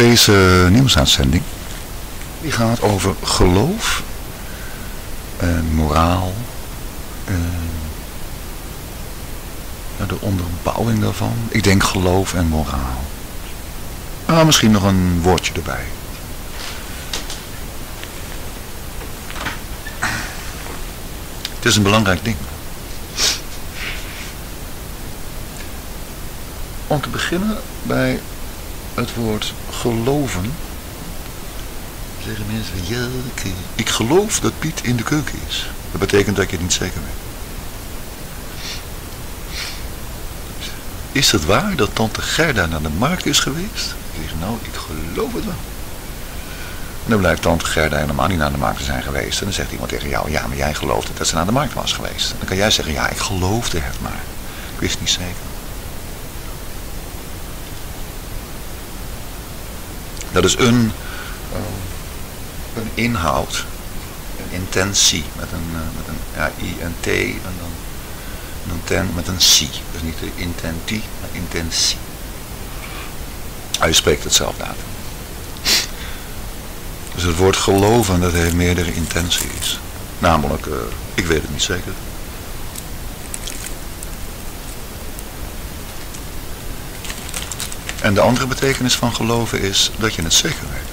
Deze nieuwsuitzending die gaat over geloof, moraal, de onderbouwing daarvan. Ik denk geloof en moraal. Ah, misschien nog een woordje erbij. Het is een belangrijk ding. Om te beginnen bij het woord geloven. Zeggen mensen van ja, okay. Ik geloof dat Piet in de keuken is. Dat betekent dat ik het niet zeker weet. Is het waar dat tante Gerda naar de markt is geweest? Ik zeg nou, ik geloof het wel. En dan blijkt tante Gerda helemaal niet naar de markt te zijn geweest. En dan zegt iemand tegen jou, ja maar jij geloofde dat ze naar de markt was geweest. En dan kan jij zeggen, ja ik geloofde het maar. Ik wist niet zeker. Dat is een inhoud, een intentie, met een ja, I en T en dan een ten met een C. Dus niet de intentie, maar intentie. Hij spreekt het zelf uit. Dus het woord geloven, dat heeft meerdere intenties. Namelijk, ik weet het niet zeker. En de andere betekenis van geloven is dat je het zeker weet.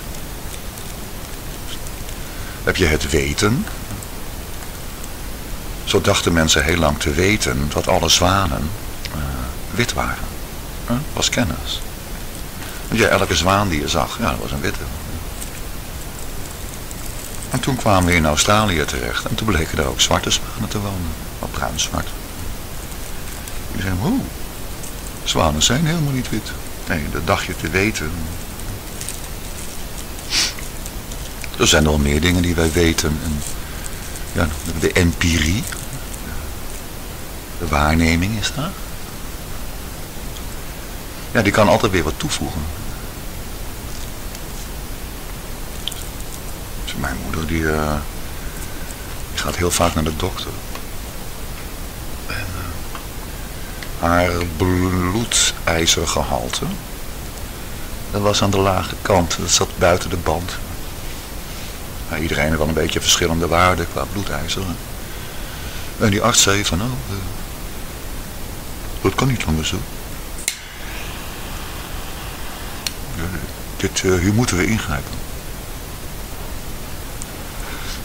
Heb je het weten? Zo dachten mensen heel lang te weten dat alle zwanen wit waren. Dat was kennis. Want ja, elke zwaan die je zag, ja, dat was een witte. En toen kwamen we in Australië terecht en toen bleken er ook zwarte zwanen te wonen. Wat bruin-zwart. Die zeiden, hoe? Zwanen zijn helemaal niet wit. Nee, dat dacht je te weten. Er zijn nog meer dingen die wij weten. En ja, de empirie, de waarneming is daar. Ja, die kan altijd weer wat toevoegen. Dus mijn moeder die gaat heel vaak naar de dokter. En, haar bloedijzergehalte, dat was aan de lage kant, dat zat buiten de band. Nou, iedereen heeft wel een beetje verschillende waarden qua bloedijzer. En die arts zei van, nou, dat kan niet langer zo. Hier moeten we ingrijpen.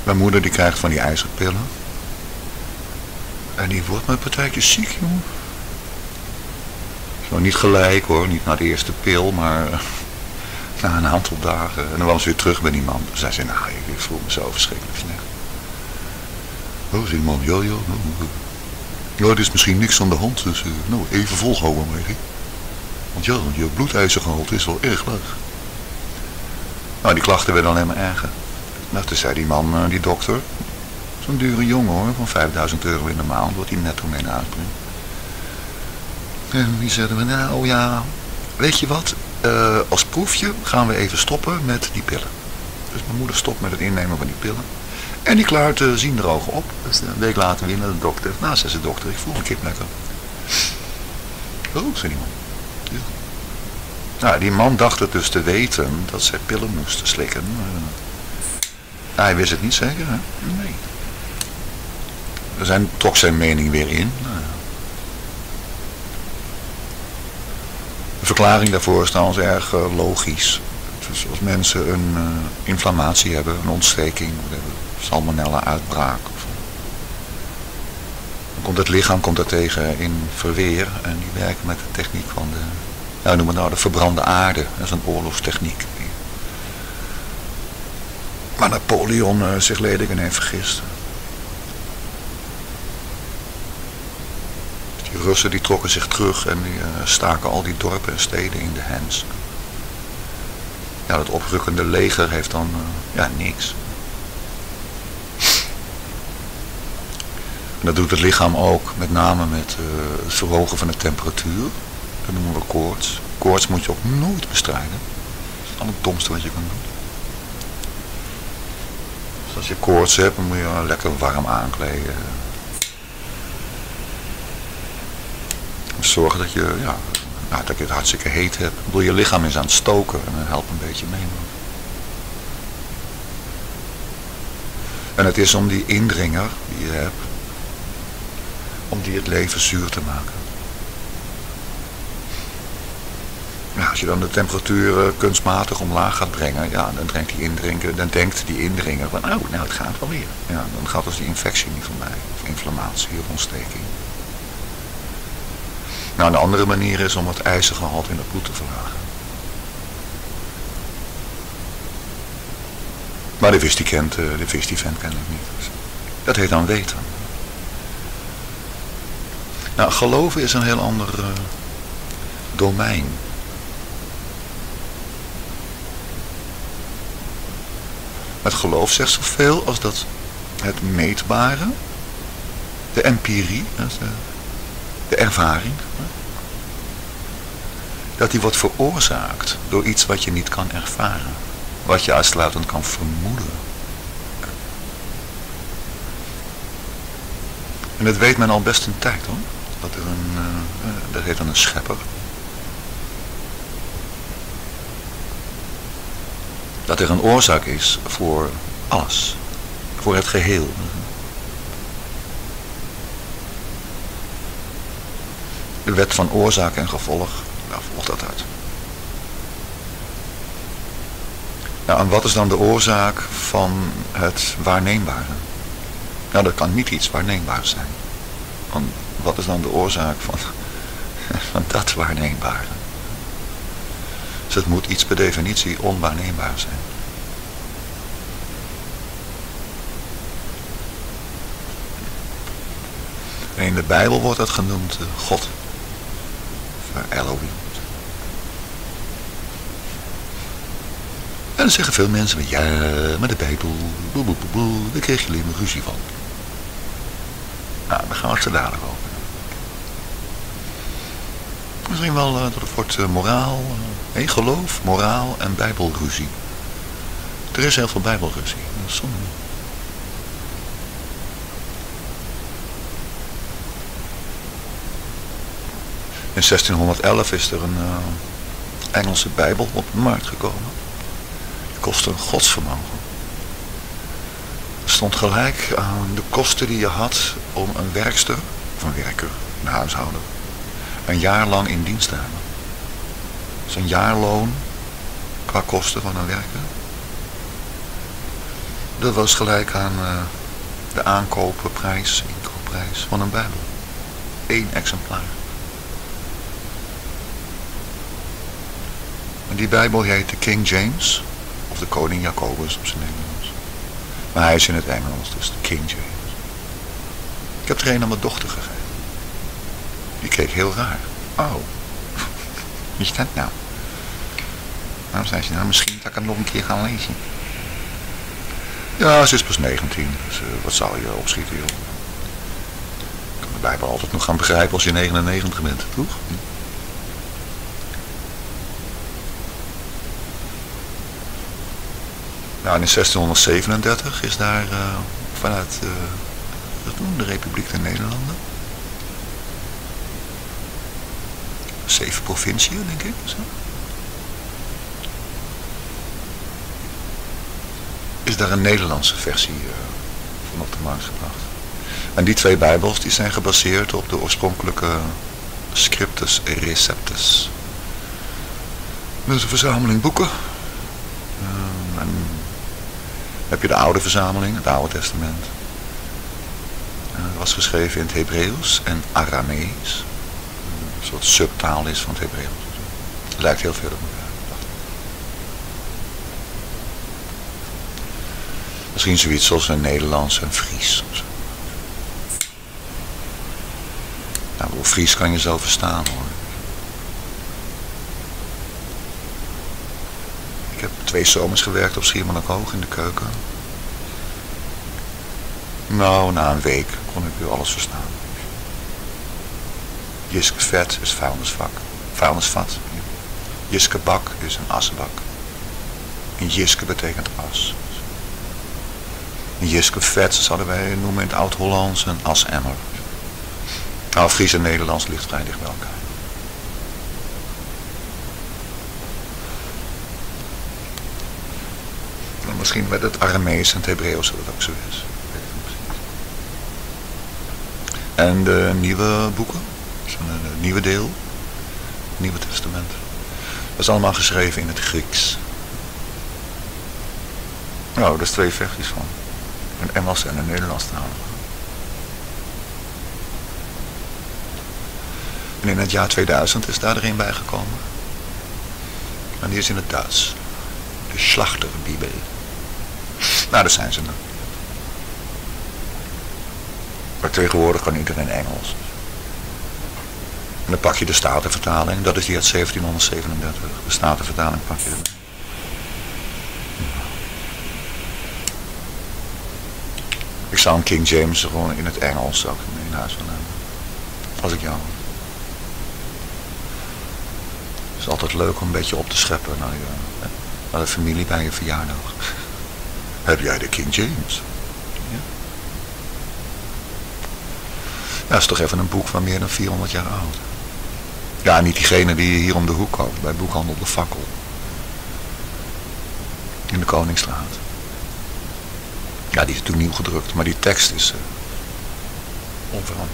Mijn moeder die krijgt van die ijzerpillen. En die wordt met partijtjes ziek, jongen. Zo niet gelijk hoor, niet na de eerste pil, maar... Na een aantal dagen. En dan was ze weer terug bij die man. Zij zei, nou, ik voel me zo verschrikkelijk slecht. Oh, zei die man, ja, ja. Ja, er is misschien niks aan de hand. Dus nou, even volhouden, weet ik. Want ja, je bloedijzergehalte is wel erg laag. Nou, die klachten werden alleen maar erger. Nou, toen zei die man, die dokter. Zo'n dure jongen hoor, van 5000 euro in de maand. Wat hij netto mee naar huis brengt. En die zeiden we, nou ja, weet je wat... als proefje gaan we even stoppen met die pillen. Dus mijn moeder stopt met het innemen van die pillen. En die klaart zien de ogen op. Dus een week later weer naar de dokter. Nou, zei de dokter, ik voel mijn kip lekker. Oh, zei die man. Ja. Nou, die man dacht het dus te weten dat zij pillen moesten slikken. Hij wist het niet zeker, hè? Nee. Hij trok zijn mening weer in. De verklaring daarvoor is trouwens erg logisch. Dus als mensen een inflammatie hebben, een ontsteking, salmonella-uitbraak. Dan komt het lichaam daartegen in verweer en die werken met de techniek van de, nou, noem het nou, de verbrande aarde. Dat is een oorlogstechniek. Maar Napoleon zich lelijk en heeft vergist. Die Russen die trokken zich terug en die staken al die dorpen en steden in de hens. Ja, dat oprukkende leger heeft dan ja, niks. En dat doet het lichaam ook, met name met het verhogen van de temperatuur. Dat noemen we koorts. Koorts moet je ook nooit bestrijden. Dat is het allerdomste wat je kan doen. Dus als je koorts hebt, dan moet je lekker warm aankleden. Zorgen dat je ja, Nou, dat je het hartstikke heet hebt. Ik bedoel, je lichaam is aan het stoken en dat helpt een beetje mee. En het is om die indringer die je hebt, om die het leven zuur te maken. Nou, als je dan de temperatuur kunstmatig omlaag gaat brengen, ja, dan denkt die indringer van, oh, nou, het gaat wel weer. Ja, dan gaat dus die infectie niet voorbij, of inflammatie of ontsteking. Nou, een andere manier is om het ijzergehalte in het bloed te verlagen. Maar de vis die vent kent ik niet. Dat heet dan weten. Nou, geloven is een heel ander domein. Het geloof zegt zoveel als dat het meetbare, de empirie, de ervaring, dat die wordt veroorzaakt door iets wat je niet kan ervaren, wat je uitsluitend kan vermoeden. En dat weet men al best een tijd hoor, dat er dat heet dan een schepper. Dat er een oorzaak is voor alles, voor het geheel. De wet van oorzaak en gevolg, daar volgt dat uit. Nou, en wat is dan de oorzaak van het waarneembare? Nou, dat kan niet iets waarneembaars zijn. Want wat is dan de oorzaak van dat waarneembare? Dus het moet iets per definitie onwaarneembaar zijn. En in de Bijbel wordt dat genoemd God. Of Elohim. En dan zeggen veel mensen, ja, maar de Bijbel, daar kreeg je alleen maar ruzie van. Nou, daar gaan we het zo dadelijk over. Misschien wel dat het wordt moraal, geloof, moraal en bijbelruzie. Er is heel veel bijbelruzie. Dat is zonde. In 1611 is er een Engelse bijbel op de markt gekomen. Die kostte een godsvermogen. Er stond gelijk aan de kosten die je had om een werkster, of een werker, een huishouder, een jaar lang in dienst te hebben. Dat is een jaarloon qua kosten van een werker. Dat was gelijk aan de inkoopprijs van een Bijbel. 1 exemplaar. En die Bijbel heet de King James, of de Koning Jacobus op zijn Nederlands. Maar hij is in het Engels, dus de King James. Ik heb er een aan mijn dochter gegeven. Die keek heel raar. Oh, wie is dat nou? Nou, zei ze, nou misschien dat ik hem nog een keer gaan lezen. Ja, ze is pas 19, dus wat zou je opschieten joh. Ik kan de Bijbel altijd nog gaan begrijpen als je 99 bent, toch? Nou, en in 1637 is daar vanuit de Republiek der Nederlanden 7 provinciën, denk ik. Zo. Is daar een Nederlandse versie van op de markt gebracht. En die 2 bijbels die zijn gebaseerd op de oorspronkelijke Scriptus Receptus. Dat is een verzameling boeken. En heb je de oude verzameling, het Oude Testament. Dat was geschreven in het Hebreeuws en Aramees. Een soort subtaal is van het Hebreeuws. Het lijkt heel veel op elkaar. Misschien zoiets zoals een Nederlands en Fries. Nou, Fries kan je zo verstaan hoor. Ik heb 2 zomers gewerkt op Schiermannikoog in de keuken. Nou, na een week kon ik weer alles verstaan. Jiskevet is vuilnisvat. Jiskebak is een assenbak. En jiske betekent as. En jiskevet zouden wij noemen in het Oud-Hollands een asemmer. Nou, Fries en Nederlands ligt vrij dicht bij elkaar. misschien met het Aramees en het Hebreeuws dat het ook zo is. En de nieuwe boeken, het nieuwe deel, het Nieuwe Testament. Dat is allemaal geschreven in het Grieks. Nou, daar is twee versies van. Een Engelse en een Nederlandstalige. En in het jaar 2000 is daar erin bijgekomen. En die is in het Duits. De Schlachterbibel. Nou, daar zijn ze dan. Maar tegenwoordig kan iedereen Engels. En dan pak je de Statenvertaling. Dat is die uit 1737. De Statenvertaling pak je erbij. Ik zou een King James gewoon in het Engels ook in huis willen hebben. Als ik jou. Het is altijd leuk om een beetje op te scheppen naar de familie bij je verjaardag. Heb jij de King James? Ja. Dat is toch even een boek van meer dan 400 jaar oud. Ja, niet diegene die hier om de hoek koopt, bij boekhandel De Fakkel. In de Koningsstraat. Ja, die is toen nieuw gedrukt, maar die tekst is onveranderd.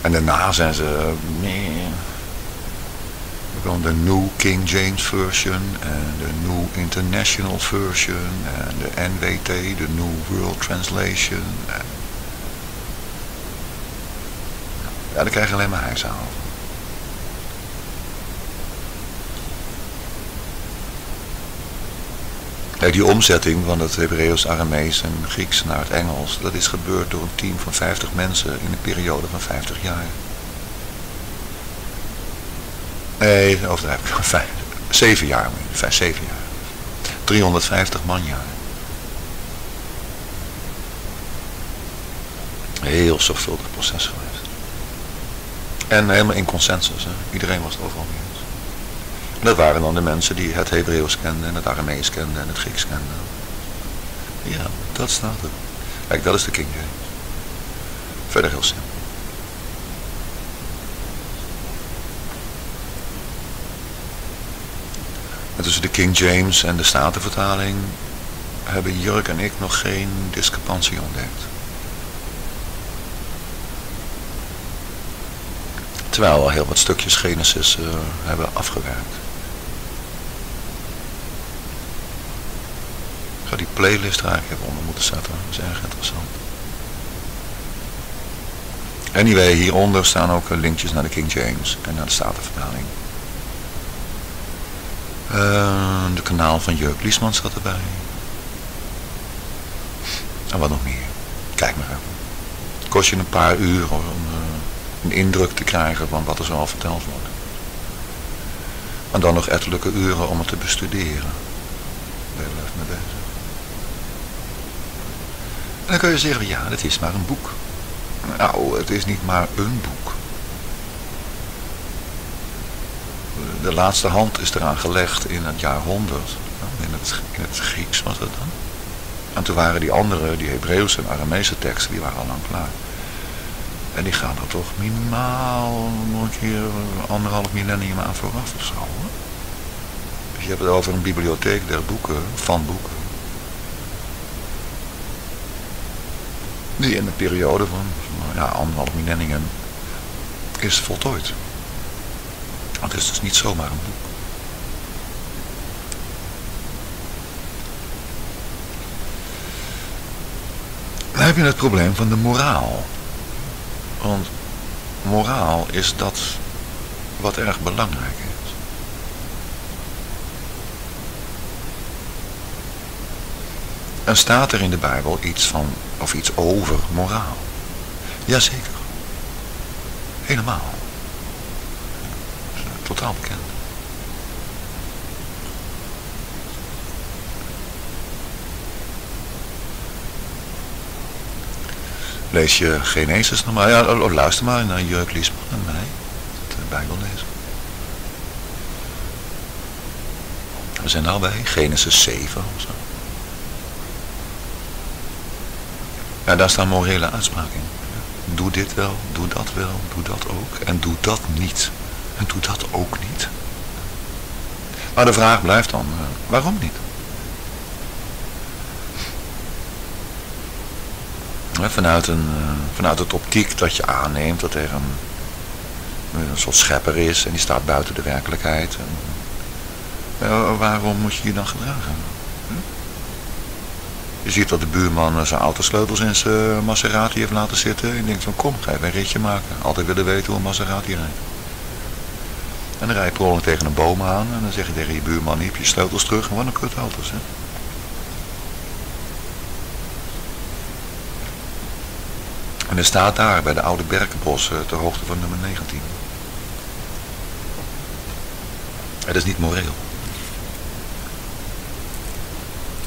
En daarna zijn ze, de New King James Version, en de New International Version, en de NWT, de New World Translation. Ja, daar krijg je alleen maar hijs aan. Kijk, die omzetting van het Hebreeuws, Aramees en Grieks naar het Engels, dat is gebeurd door een team van 50 mensen in een periode van 50 jaar. Nee, overdrijf ik. 7 jaar, 5, 7 jaar. 350 manjaar. Heel zorgvuldig proces geweest. En helemaal in consensus, hè. Iedereen was het overal mee. Dat waren dan de mensen die het Hebreeuws kenden en het Aramees kenden en het Grieks kenden. Ja, dat staat er. Kijk, dat is de King James. Verder heel simpel. En tussen de King James en de Statenvertaling hebben Jörg en ik nog geen discrepantie ontdekt. Terwijl we al heel wat stukjes Genesis hebben afgewerkt. Die playlist er eigenlijk even onder moeten zetten. Dat is erg interessant. Anyway, hieronder staan ook linkjes naar de King James en naar de Statenvertaling. De kanaal van Jörg Liesman zat erbij. En wat nog meer. Kijk maar even. Het kost je een paar uur hoor, om een indruk te krijgen van wat er zoal verteld wordt. En dan nog ettelijke uren om het te bestuderen. Daar blijf ik mee bezig. En dan kun je zeggen, ja, het is maar een boek. Nou, het is niet maar een boek. De laatste hand is eraan gelegd in het jaar 100. In het Grieks was dat dan. En toen waren die andere, die Hebreeuwse en Aramese teksten, die waren al lang klaar. En die gaan er toch minimaal nog een keer 1,5 millennium aan vooraf of zo. Hè? Dus je hebt het over een bibliotheek der boeken, van boeken. Die in een periode van ja, 1,5 millennium is voltooid. Want het is dus niet zomaar een boek. Dan heb je het probleem van de moraal. Want moraal is dat wat erg belangrijk is. En staat er in de Bijbel iets van, of iets over moraal? Jazeker. Helemaal. Totaal bekend. Lees je Genesis nog maar? Ja, luister maar naar Jörg Liesman en mij. De Bijbel lezen. We zijn nou bij Genesis 7 of zo. Ja, daar staan morele uitspraken in. Doe dit wel, doe dat ook. En doe dat niet. En doe dat ook niet. Maar de vraag blijft dan, waarom niet? Vanuit het optiek dat je aanneemt dat er een soort schepper is en die staat buiten de werkelijkheid. En waarom moet je je dan gedragen? Je ziet dat de buurman zijn autosleutels in zijn Maserati heeft laten zitten. En je denkt van kom, ga even een ritje maken. Altijd willen weten hoe een Maserati rijdt. En dan rij je per ongeluk tegen een boom aan en dan zeg je tegen je buurman, hier heb je sleutels terug. En wat een kut auto's, hè? En er staat daar bij de oude berkenbossen ter hoogte van nummer 19. Het is niet moreel.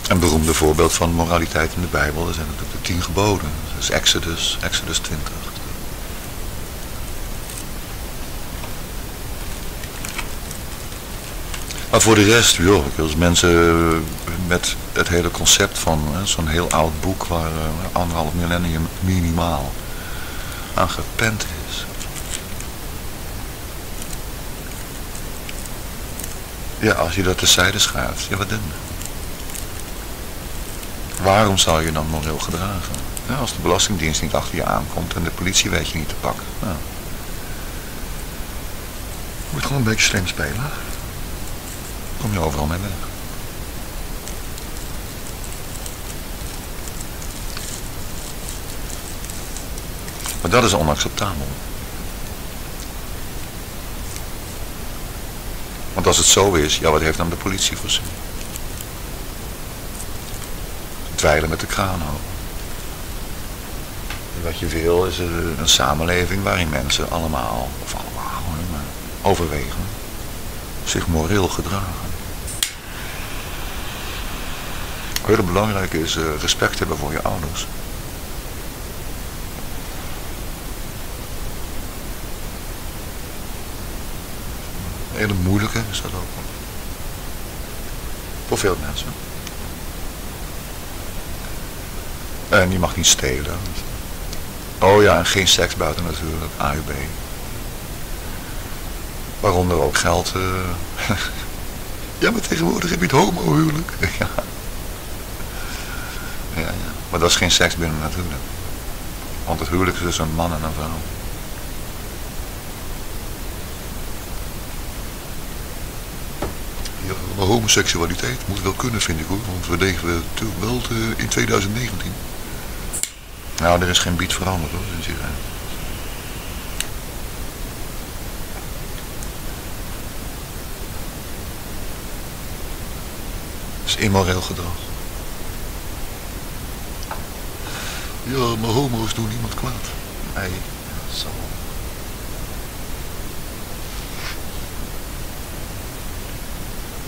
Een beroemde voorbeeld van moraliteit in de Bijbel, dat zijn natuurlijk de 10 geboden. Dat is Exodus 20. Maar voor de rest, joh, als mensen met het hele concept van zo'n heel oud boek waar 1,5 millennium minimaal aan gepend is. Ja, als je dat terzijde schuift, ja, wat dan? Waarom zou je dan moreel gedragen? Ja, als de belastingdienst niet achter je aankomt en de politie weet je niet te pakken. Nou. Moet gewoon een beetje slim spelen. Kom je overal mee weg. Maar dat is onacceptabel. Want als het zo is, ja, wat heeft dan de politie voor zin? Dweilen met de kraan houden. Wat je wil is een samenleving waarin mensen allemaal, of allemaal, maar overwegen zich moreel gedragen. Heel belangrijk is respect hebben voor je ouders. Een hele moeilijke is dat ook. Voor veel mensen. En je mag niet stelen. Oh ja, en geen seks buiten natuurlijk, AUB. Waaronder ook geld. Ja, maar tegenwoordig heb je het homohuwelijk. Ja. Ja, ja. Maar dat is geen seks binnen het huwelijk. Want het huwelijk is dus een man en een vrouw. Ja, maar homoseksualiteit moet wel kunnen, vind ik hoor. Want we leven wel in 2019. Nou, er is geen bied veranderd hoor, sinds hierin. Dat is immoreel gedrag. Ja, maar homo's doen niemand kwaad. Nee, dat zal.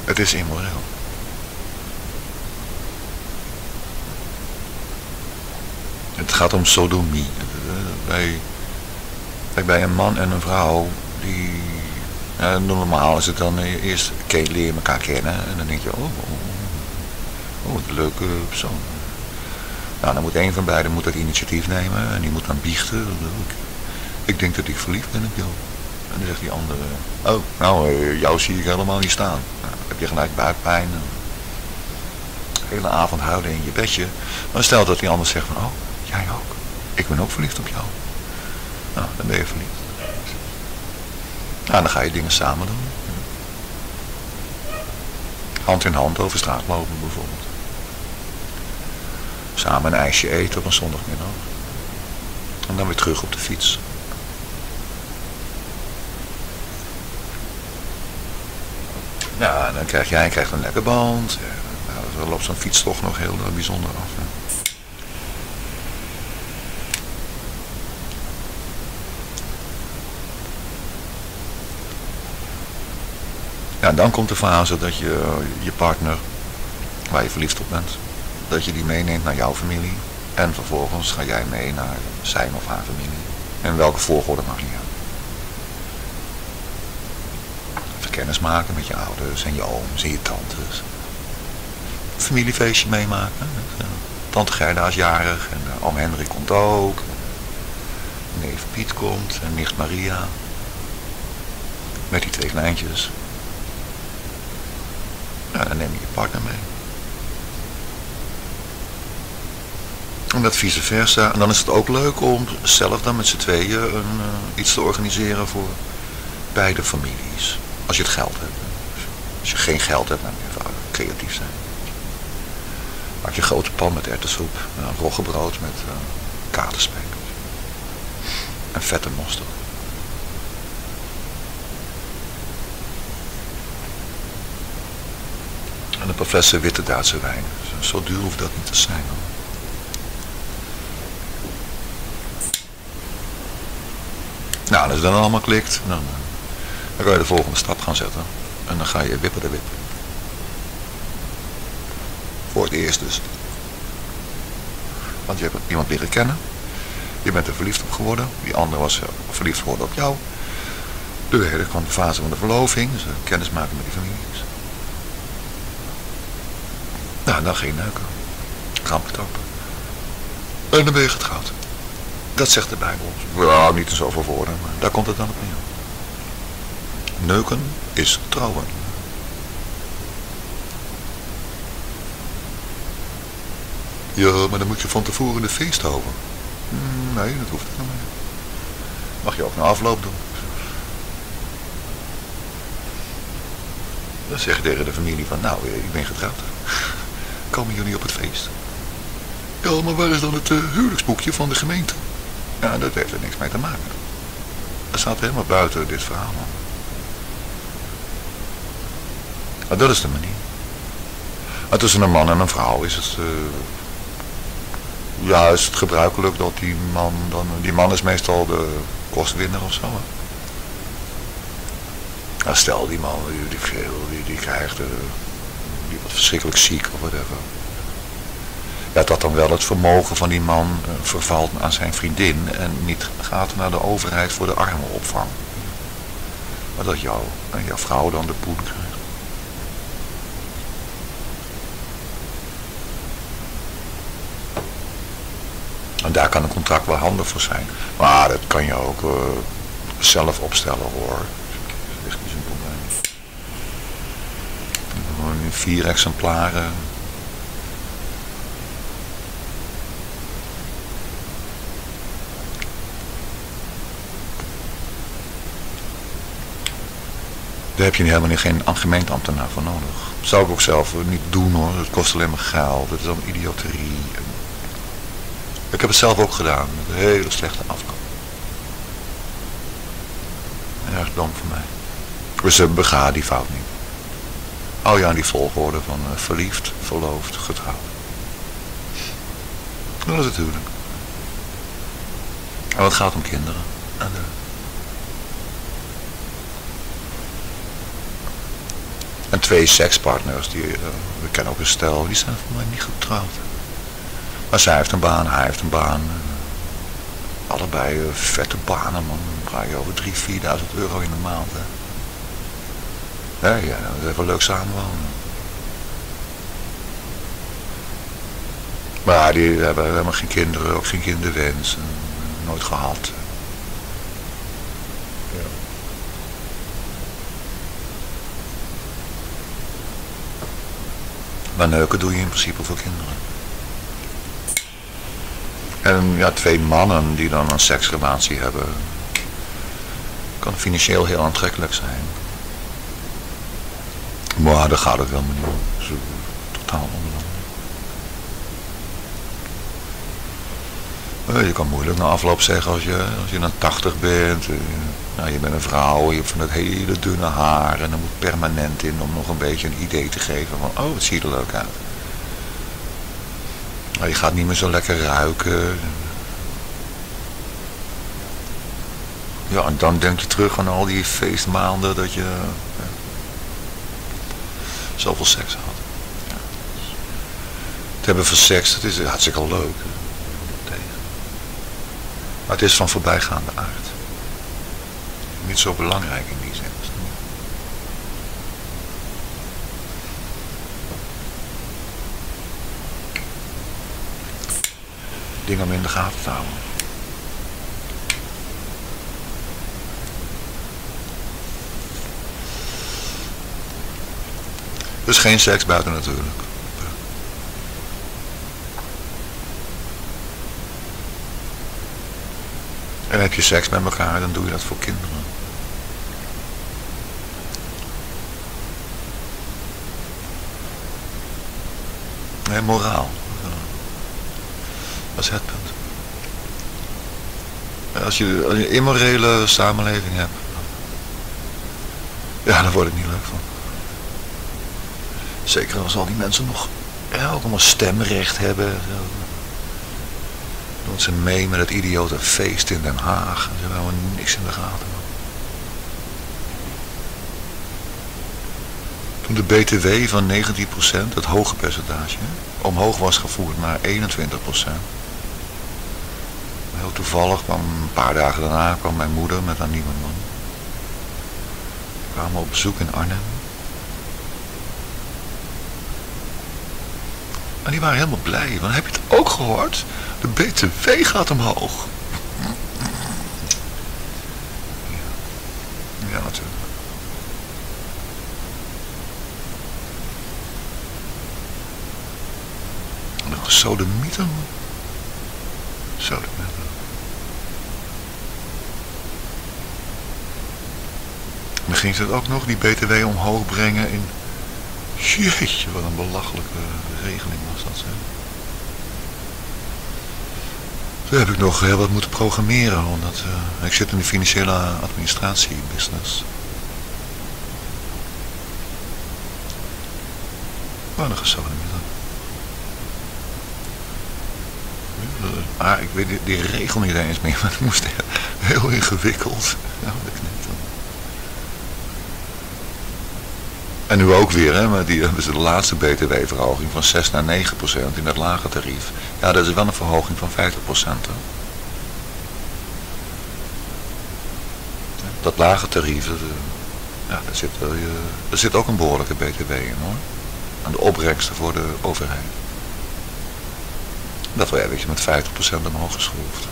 Het is immoreel. Het gaat om sodomie. Bij een man en een vrouw, die normaal is het dan eerst leer je elkaar kennen en dan denk je, oh wat een leuke persoon. Nou, dan moet één van beiden dat initiatief nemen en die moet dan biechten. Ik denk dat ik verliefd ben op jou. En dan zegt die andere, oh, nou, jou zie ik helemaal niet staan. Nou, heb je gelijk buikpijn. De hele avond houden in je bedje. Maar stel dat die ander zegt van, oh, jij ook. Ik ben ook verliefd op jou. Nou, dan ben je verliefd. Nou, dan ga je dingen samen doen. Hand in hand over straat lopen bijvoorbeeld. Samen een ijsje eten op een zondagmiddag. En dan weer terug op de fiets. Nou, en dan krijg jij een lekker band. Nou, dan loopt zo'n fiets toch nog heel bijzonder af. Hè. Ja, en dan komt de fase dat je partner, waar je verliefd op bent, dat je die meeneemt naar jouw familie. En vervolgens ga jij mee naar zijn of haar familie. En welke volgorde mag niet aan. Even kennis maken met je ouders en je ooms en je tantes. Familiefeestje meemaken. Tante Gerda is jarig en oom Henry komt ook. Neef Piet komt en nicht Maria. Met die 2 kleintjes. Nou, dan neem je je partner mee. En dat vice versa. En dan is het ook leuk om zelf dan met z'n tweeën iets te organiseren voor beide families. Als je het geld hebt. Als je geen geld hebt, dan moet je even creatief zijn. Maak je grote pan met erwtensoep, roggebrood met katerspek. En vette mosterd. En een paar flessen witte Duitse wijn. Zo duur hoeft dat niet te zijn. Hoor. Nou, als het dan allemaal klikt, dan kan je de volgende stap gaan zetten. En dan ga je wippen de wip. Voor het eerst dus. Want je hebt iemand leren kennen. Je bent er verliefd op geworden. Die ander was verliefd geworden op jou. Dus er kwam de fase van de verloving. Dus kennis maken met die families. Nou, dan ging je neuken. Ramp het op. En dan ben je getrouwd. Dat zegt de Bijbel. Nou, niet in zoveel woorden, maar daar komt het dan op neer. Neuken is trouwen. Ja, maar dan moet je van tevoren de feest houden. Nee, dat hoeft niet meer. Mag je ook na afloop doen. Dan zeg je tegen de familie van, nou, ik ben getrouwd. Komen jullie op het feest? Ja, maar waar is dan het huwelijksboekje van de gemeente? Ja, dat heeft er niks mee te maken. Dat staat helemaal buiten dit verhaal. Maar dat is de manier. Maar tussen een man en een vrouw is het... ja, is het gebruikelijk dat die man dan... Die man is meestal de kostwinner of zo. Nou, stel, die man die krijgt... die wordt verschrikkelijk ziek of whatever. Ja, dat dan wel het vermogen van die man vervalt aan zijn vriendin... en niet gaat naar de overheid voor de armenopvang. Maar dat jou en jouw vrouw dan de poen krijgt. En daar kan een contract wel handig voor zijn. Maar dat kan je ook zelf opstellen, hoor. Dat is echt niet zo'n probleem. Nu 4 exemplaren. Daar heb je helemaal geen gemeenteambtenaar voor nodig. Dat zou ik ook zelf niet doen, hoor. Dat kost alleen maar geld. Dat is allemaal idioterie. Ik heb het zelf ook gedaan, met een hele slechte afloop. En dat is dom voor mij. Dus bega die fout niet. Hou je aan die volgorde van verliefd, verloofd, getrouwd. Dat is het huwelijk. En het gaat om kinderen. En en 2 sekspartners, we kennen ook een stel, die zijn voor mij niet getrouwd. Maar zij heeft een baan, hij heeft een baan. Allebei vette banen, man. Dan draai je over 3.000, 4.000 euro in de maand. Hè. Ja, dat is wel leuk samenwonen. Maar die hebben helemaal geen kinderen, ook geen kinderwens. Nooit gehad. Ja. Maar neuken doe je in principe voor kinderen. En ja, 2 mannen die dan een seksrelatie hebben, kan financieel heel aantrekkelijk zijn. Maar daar gaat het wel niet om. Dat is totaal onbelangrijk. Je kan moeilijk na afloop zeggen als je dan 80 bent. Nou, je bent een vrouw, je hebt van dat hele dunne haar en er moet permanent in om nog een beetje een idee te geven van, oh, het ziet er leuk uit. Je gaat niet meer zo lekker ruiken. Ja, en dan denk je terug aan al die feestmaanden dat je zoveel seks had. Ja. Het hebben van seks, dat is hartstikke leuk. Maar het is van voorbijgaande aard. Niet zo belangrijk in die zin. Dingen om in de gaten te houden. Dus geen seks buiten natuurlijk. En heb je seks met elkaar, dan doe je dat voor kinderen. Nee, moraal. Dat is het punt. Als je een immorele samenleving hebt, ja, daar word ik niet leuk van. Zeker als al die mensen nog ook allemaal stemrecht hebben. Doen ze mee met het idiote feest in Den Haag. Ze hebben helemaal niks in de gaten. Toen de BTW van 19%, het hoge percentage, omhoog was gevoerd naar 21%. Heel toevallig, maar een paar dagen daarna kwam mijn moeder met haar nieuwe man. We kwamen op bezoek in Arnhem. En die waren helemaal blij, want heb je het ook gehoord? De BTW gaat omhoog. Ja, natuurlijk. Nog een sodemieter. Sodemieter. En dan ging ze dat ook nog, die BTW omhoog brengen in... Jeetje, wat een belachelijke regeling was dat, hè. Toen heb ik nog heel wat moeten programmeren, omdat ik zit in de financiële administratie business. Maar nog eens zo. Ik weet die regel niet eens meer, maar het moest heel ingewikkeld. Nou, dat knipt dan. En nu ook weer, hè, maar die hebben ze de laatste BTW-verhoging van 6% naar 9% in dat lage tarief. Ja, dat is wel een verhoging van 50%. Hè. Dat lage tarief, ja, daar zit ook een behoorlijke BTW in, hoor. Aan de opbrengsten voor de overheid. Dat wordt een beetje met 50% omhoog geschroefd.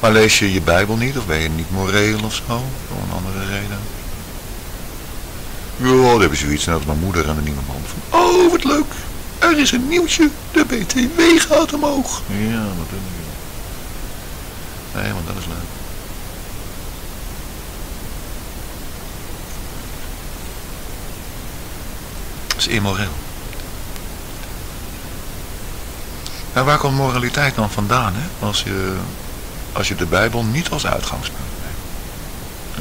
Maar lees je je Bijbel niet, of ben je niet moreel of zo? Voor een andere reden. Ja, daar heb je zoiets. En dat mijn moeder en de nieuwe man van... Oh, wat leuk. Er is een nieuwtje. De BTW gaat omhoog. Ja, dat ben ik. Nee, want dat is leuk. Dat is immoreel. Nou, waar komt moraliteit dan vandaan, hè? Als je de Bijbel niet als uitgangspunt neemt. Ja.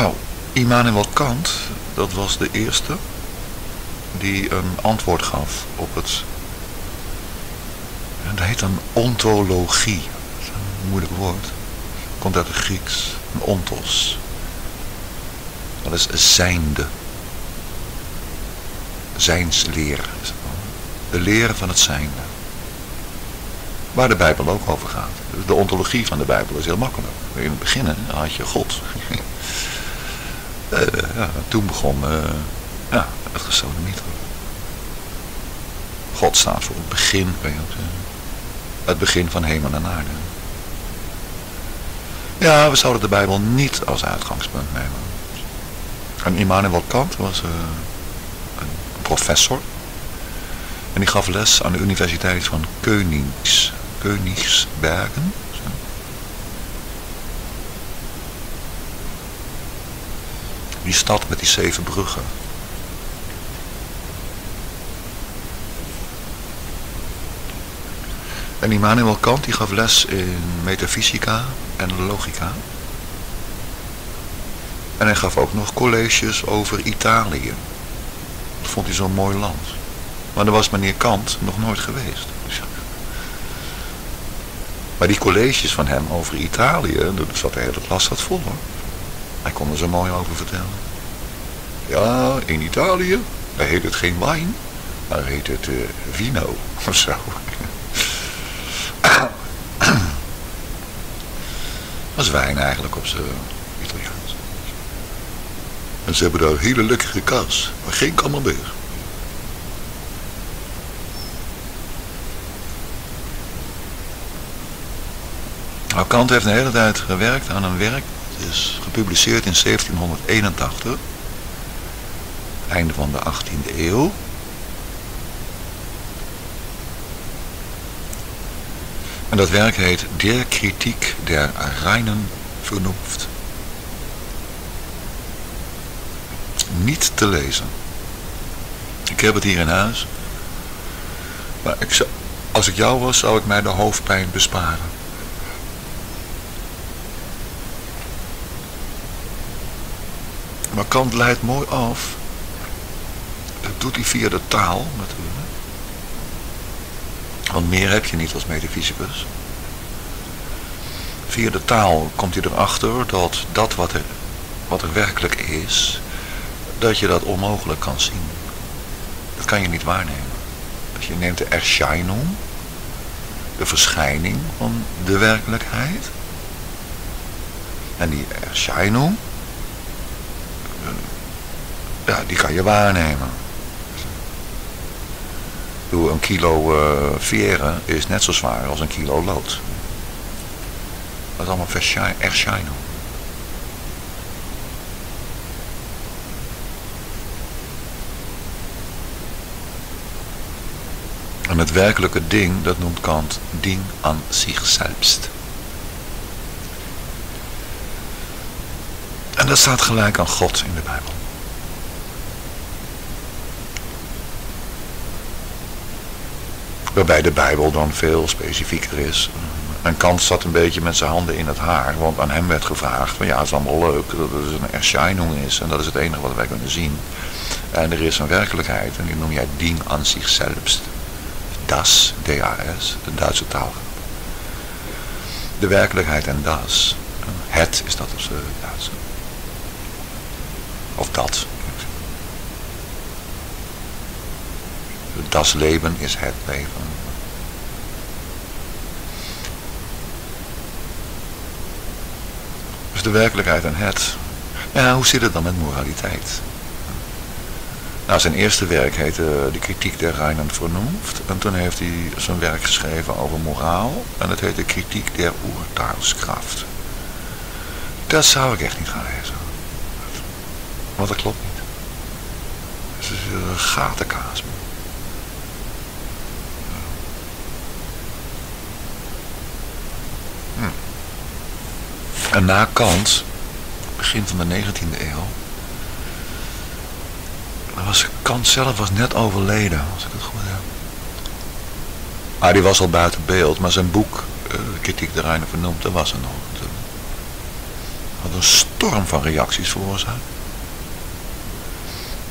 Nou, Immanuel Kant, dat was de eerste die een antwoord gaf op het... Dat heet een ontologie. Dat is een moeilijk woord. Komt uit het Grieks. Een ontos. Dat is zijnde. Zijnsleer. De leren van het zijnde. Waar de Bijbel ook over gaat. De ontologie van de Bijbel is heel makkelijk. In het begin had je God. Ja, toen begon het gesodemieter. God staat voor het begin. Weet je wat, het begin van hemel en aarde. Ja, we zouden de Bijbel niet als uitgangspunt nemen. En Immanuel Kant was... professor. En die gaf les aan de Universiteit van Koningsbergen. Die stad met die 7 bruggen. En Immanuel Kant die gaf les in metafysica en logica. En hij gaf ook nog colleges over Italië. Dat vond hij zo'n mooi land. Maar daar was meneer Kant nog nooit geweest. Maar die colleges van hem over Italië, daar zat de hele klas zat vol, hoor. Hij kon er zo mooi over vertellen. Ja, in Italië, daar heet het geen wijn, maar heet het vino of zo. Dat is wijn eigenlijk op zijn Italiaans. En ze hebben daar hele lekkere kaas, maar geen camembert. Nou, Kant heeft een hele tijd gewerkt aan een werk, het is gepubliceerd in 1781, einde van de 18e eeuw. En dat werk heet Der Kritik der reinen Vernunft. Niet te lezen. Ik heb het hier in huis. Maar ik zou, als ik jou was, zou ik mij de hoofdpijn besparen. Maar Kant leidt mooi af. Dat doet hij via de taal natuurlijk. Want meer heb je niet als metafysicus. Via de taal komt hij erachter dat wat er werkelijk is, dat je dat onmogelijk kan zien. Dat kan je niet waarnemen. Dus je neemt de Erscheinung, de verschijning van de werkelijkheid. En die Erscheinung, ja, die kan je waarnemen. Een kilo veren is net zo zwaar als een kilo lood. Dat is allemaal Erscheinung. En het werkelijke ding, dat noemt Kant ding aan zichzelfst. En dat staat gelijk aan God in de Bijbel. Waarbij de Bijbel dan veel specifieker is. En Kant zat een beetje met zijn handen in het haar, want aan hem werd gevraagd, van ja, het is allemaal leuk dat het een Erscheinung is en dat is het enige wat wij kunnen zien. En er is een werkelijkheid en die noem jij ding aan zichzelfst. Das, D-A-S, de Duitse taal. De werkelijkheid en das. Het is dat als Duitse. Of dat. Das Leben is het leven. Dus de werkelijkheid en het. Ja, hoe zit het dan met moraliteit? Nou, zijn eerste werk heette De Kritiek der reinen Vernunft. En toen heeft hij zijn werk geschreven over moraal. En dat heette De Kritiek der Oordeelskraft. Dat zou ik echt niet gaan lezen. Want dat klopt niet. Het is een gatenkaas. En na Kant, begin van de 19e eeuw, Kant zelf was net overleden, als ik het goed heb. Maar die was al buiten beeld, maar zijn boek, Kritiek de Reine Vernoemd, dat was er nog natuurlijk. Had een storm van reacties veroorzaakt.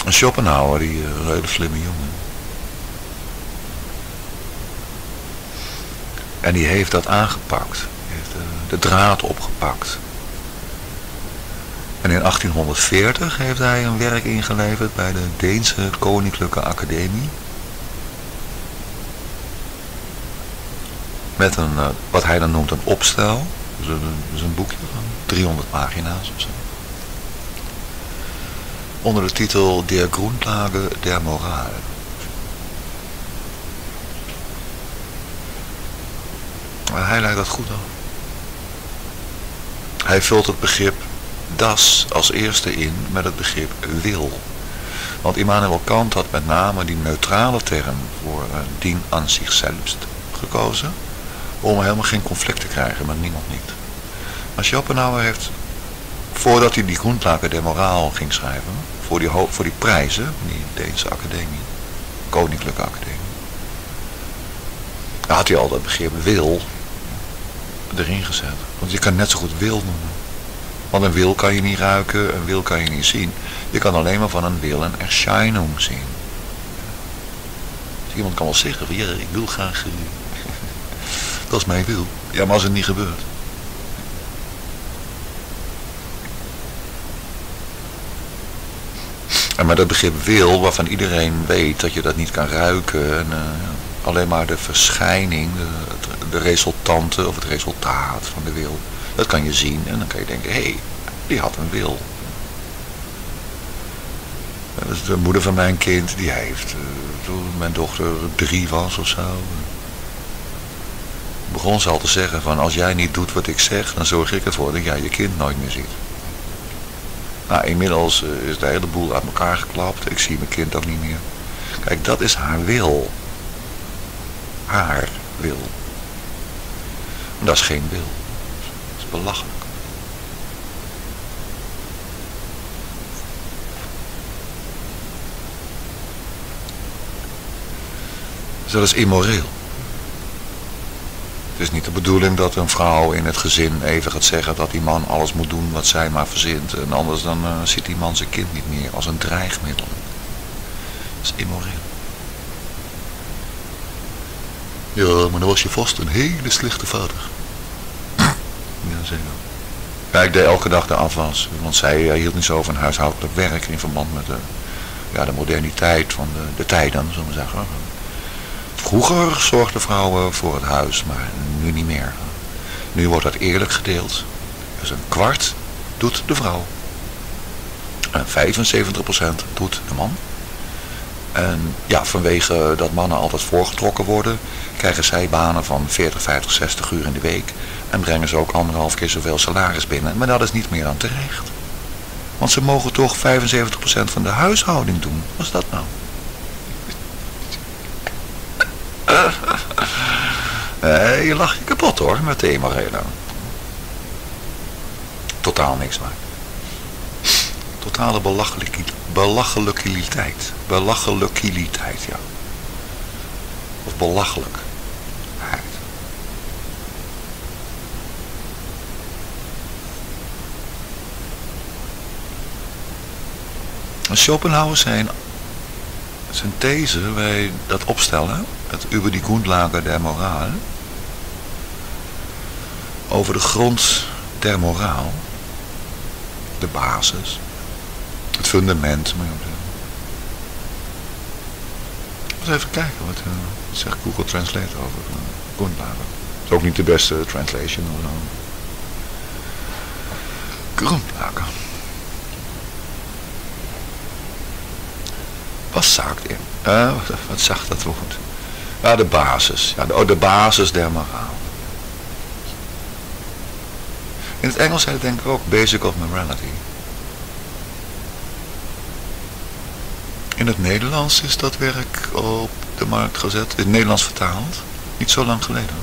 En Schopenhauer, die hele slimme jongen. En die heeft dat aangepakt. De draad opgepakt. En in 1840 heeft hij een werk ingeleverd bij de Deense Koninklijke Academie. Met een, wat hij dan noemt, een opstel. Dus een boekje van 300 pagina's of zo. Onder de titel Der Grundlage der Moral. Maar hij leidt dat goed af. Hij vult het begrip das als eerste in met het begrip wil. Want Immanuel Kant had met name die neutrale term voor dien aan zichzelf gekozen. Om helemaal geen conflict te krijgen met niemand niet. Maar Schopenhauer heeft, voordat hij die Grundlage der Moral ging schrijven, voor die prijzen, die Deense academie, Koninklijke Academie, had hij al dat begrip wil erin gezet. Want je kan net zo goed wil noemen. Want een wil kan je niet ruiken, een wil kan je niet zien. Je kan alleen maar van een wil een Erscheinung zien. Dus iemand kan wel zeggen van ja, ik wil graag. Dat is mijn wil. Ja, maar als het niet gebeurt. En met dat begrip wil, waarvan iedereen weet dat je dat niet kan ruiken. En, alleen maar de verschijning, de resultante of het resultaat van de wil. Dat kan je zien en dan kan je denken, hé, die had een wil. Dat is de moeder van mijn kind, die heeft, toen mijn dochter 3 was of zo, begon ze al te zeggen van als jij niet doet wat ik zeg, dan zorg ik ervoor dat jij je kind nooit meer ziet. Nou, inmiddels is de hele boel uit elkaar geklapt. Ik zie mijn kind ook niet meer. Kijk, dat is haar wil. Haar wil. Dat is geen wil. Dat is belachelijk. Dus dat is immoreel. Het is niet de bedoeling dat een vrouw in het gezin even gaat zeggen dat die man alles moet doen wat zij maar verzint. En anders dan ziet die man zijn kind niet meer als een dreigmiddel. Dat is immoreel. Ja, maar dan was je vast een hele slechte vader. Ja, zeker. Ja, ik deed elke dag de afwas. Want zij hield niet zo van huishoudelijk werk in verband met de moderniteit van de tijden, zullen we zeggen. Vroeger zorgden vrouwen voor het huis, maar nu niet meer. Nu wordt dat eerlijk gedeeld. Dus een kwart doet de vrouw. En 75% doet de man. En ja, vanwege dat mannen altijd voorgetrokken worden, krijgen zij banen van 40, 50, 60 uur in de week. En brengen ze ook 1,5 keer zoveel salaris binnen. Maar dat is niet meer dan terecht. Want ze mogen toch 75% van de huishouding doen. Wat is dat nou? Je lacht je kapot hoor, met de immorele. Totaal niks waard. Totale belachelijkheid. Belachelijkheid, ja. Of belachelijk. Schopenhauer zijn these bij dat opstellen, het über die Grundlage der Moraal, over de grond der moraal, de basis, het fundament. Eens even kijken, wat zegt Google Translate over Grundlage. Dat is ook niet de beste translation. Grundlage. Wat zag dat woord? Ja, de basis. Ja, de basis der moraal. In het Engels heet het denk ik ook Basic of Morality. In het Nederlands is dat werk op de markt gezet, in het Nederlands vertaald, niet zo lang geleden.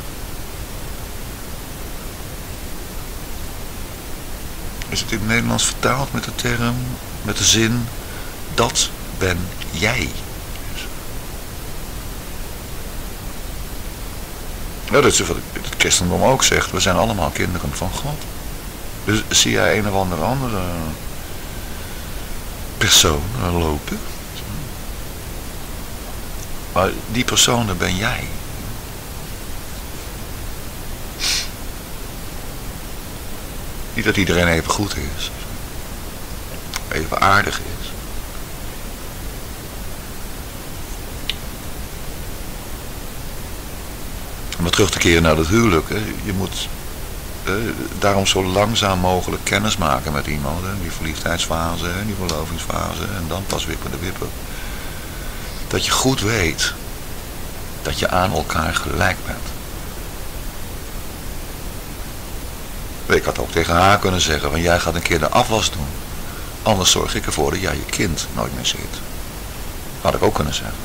Is het in het Nederlands vertaald met de term, met de zin, dat ben jij. Ja, dat is wat het christendom ook zegt, we zijn allemaal kinderen van God. Dus zie jij een of andere persoon lopen, maar die persoon, daar ben jij. Niet dat iedereen even goed is, even aardig is. Om maar terug te keren naar het huwelijk, hè. Je moet daarom zo langzaam mogelijk kennis maken met iemand. Hè. Die verliefdheidsfase, hè, die verlovingsfase en dan pas wippen de wippen. Dat je goed weet dat je aan elkaar gelijk bent. Ik had ook tegen haar kunnen zeggen, van jij gaat een keer de afwas doen. Anders zorg ik ervoor dat jij je kind nooit meer ziet. Had ik ook kunnen zeggen.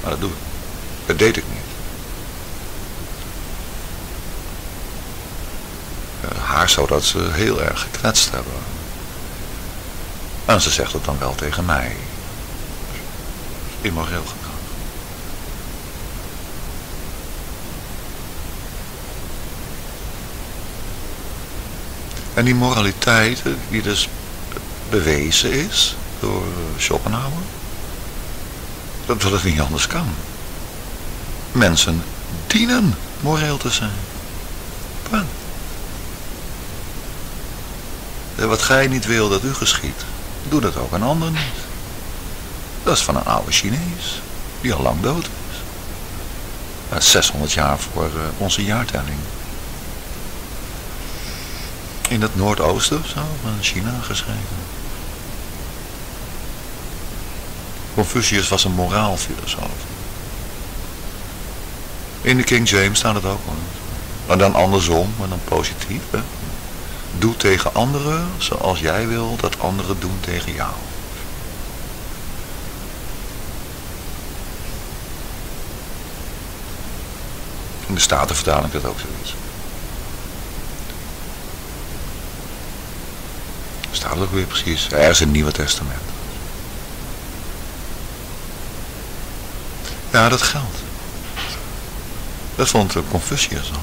Maar dat doe ik. Dat deed ik niet. Haar zou dat ze heel erg gekwetst hebben. En ze zegt het dan wel tegen mij. Immoreel gedrag. En die moraliteit die dus bewezen is door Schopenhauer, dat het niet anders kan. Mensen dienen moreel te zijn. Punt. Wat gij niet wil dat u geschiet, doe dat ook een ander niet. Dat is van een oude Chinees, die al lang dood is. Dat is 600 jaar voor onze jaartelling. In het noordoosten of zo, van China geschreven. Confucius was een moraalfilosoof. In de King James staat het ook. Maar dan andersom, maar dan positief. Hè? Doe tegen anderen zoals jij wil dat anderen doen tegen jou. In de Statenvertaling dat ook zoiets. Staat het ook weer precies. Ergens in het Nieuwe Testament. Ja, dat geldt. Dat vond Confucius al.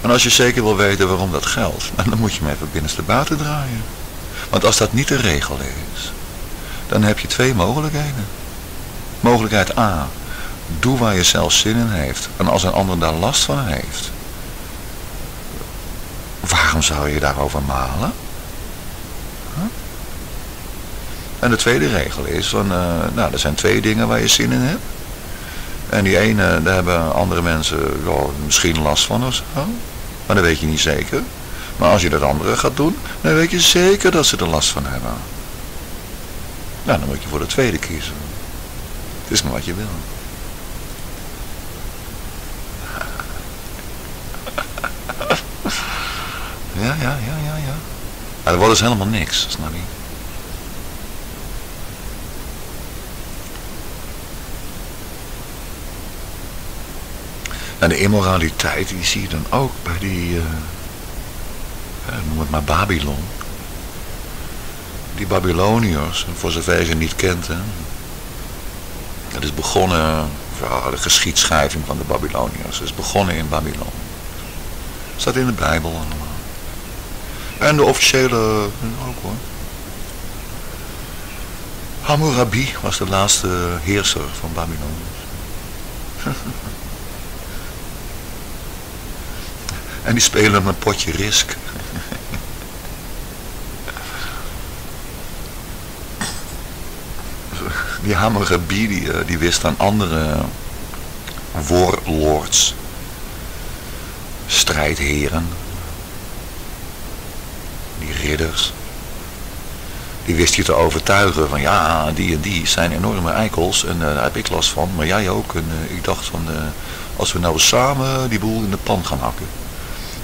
En als je zeker wil weten waarom dat geldt, dan moet je hem even binnenstebuiten draaien. Want als dat niet de regel is, dan heb je twee mogelijkheden. Mogelijkheid A, doe waar je zelf zin in heeft. En als een ander daar last van heeft, waarom zou je daarover malen? Huh? En de tweede regel is, van, nou, er zijn twee dingen waar je zin in hebt. En die ene, daar hebben andere mensen misschien last van of zo. Maar dat weet je niet zeker. Maar als je dat andere gaat doen, dan weet je zeker dat ze er last van hebben. Nou, dan moet je voor de tweede kiezen. Het is maar wat je wil. Ja. Maar dat wordt dus helemaal niks, snap je? En de immoraliteit, die zie je dan ook bij die, noem het maar Babylon. Die Babyloniërs, voor zover je ze niet kent, hè. Dat is begonnen, de geschiedschrijving van de Babyloniërs, dat is begonnen in Babylon. Dat staat in de Bijbel allemaal. En de officiële, ook hoor. Hammurabi was de laatste heerser van Babylon. En die spelen een potje risk. Die Hammurabi die wist aan andere warlords, strijdheren, die ridders, die wist je te overtuigen van ja, die en die zijn enorme eikels en daar heb ik last van, maar jij ook. En ik dacht van, als we nou eens samen die boel in de pan gaan hakken.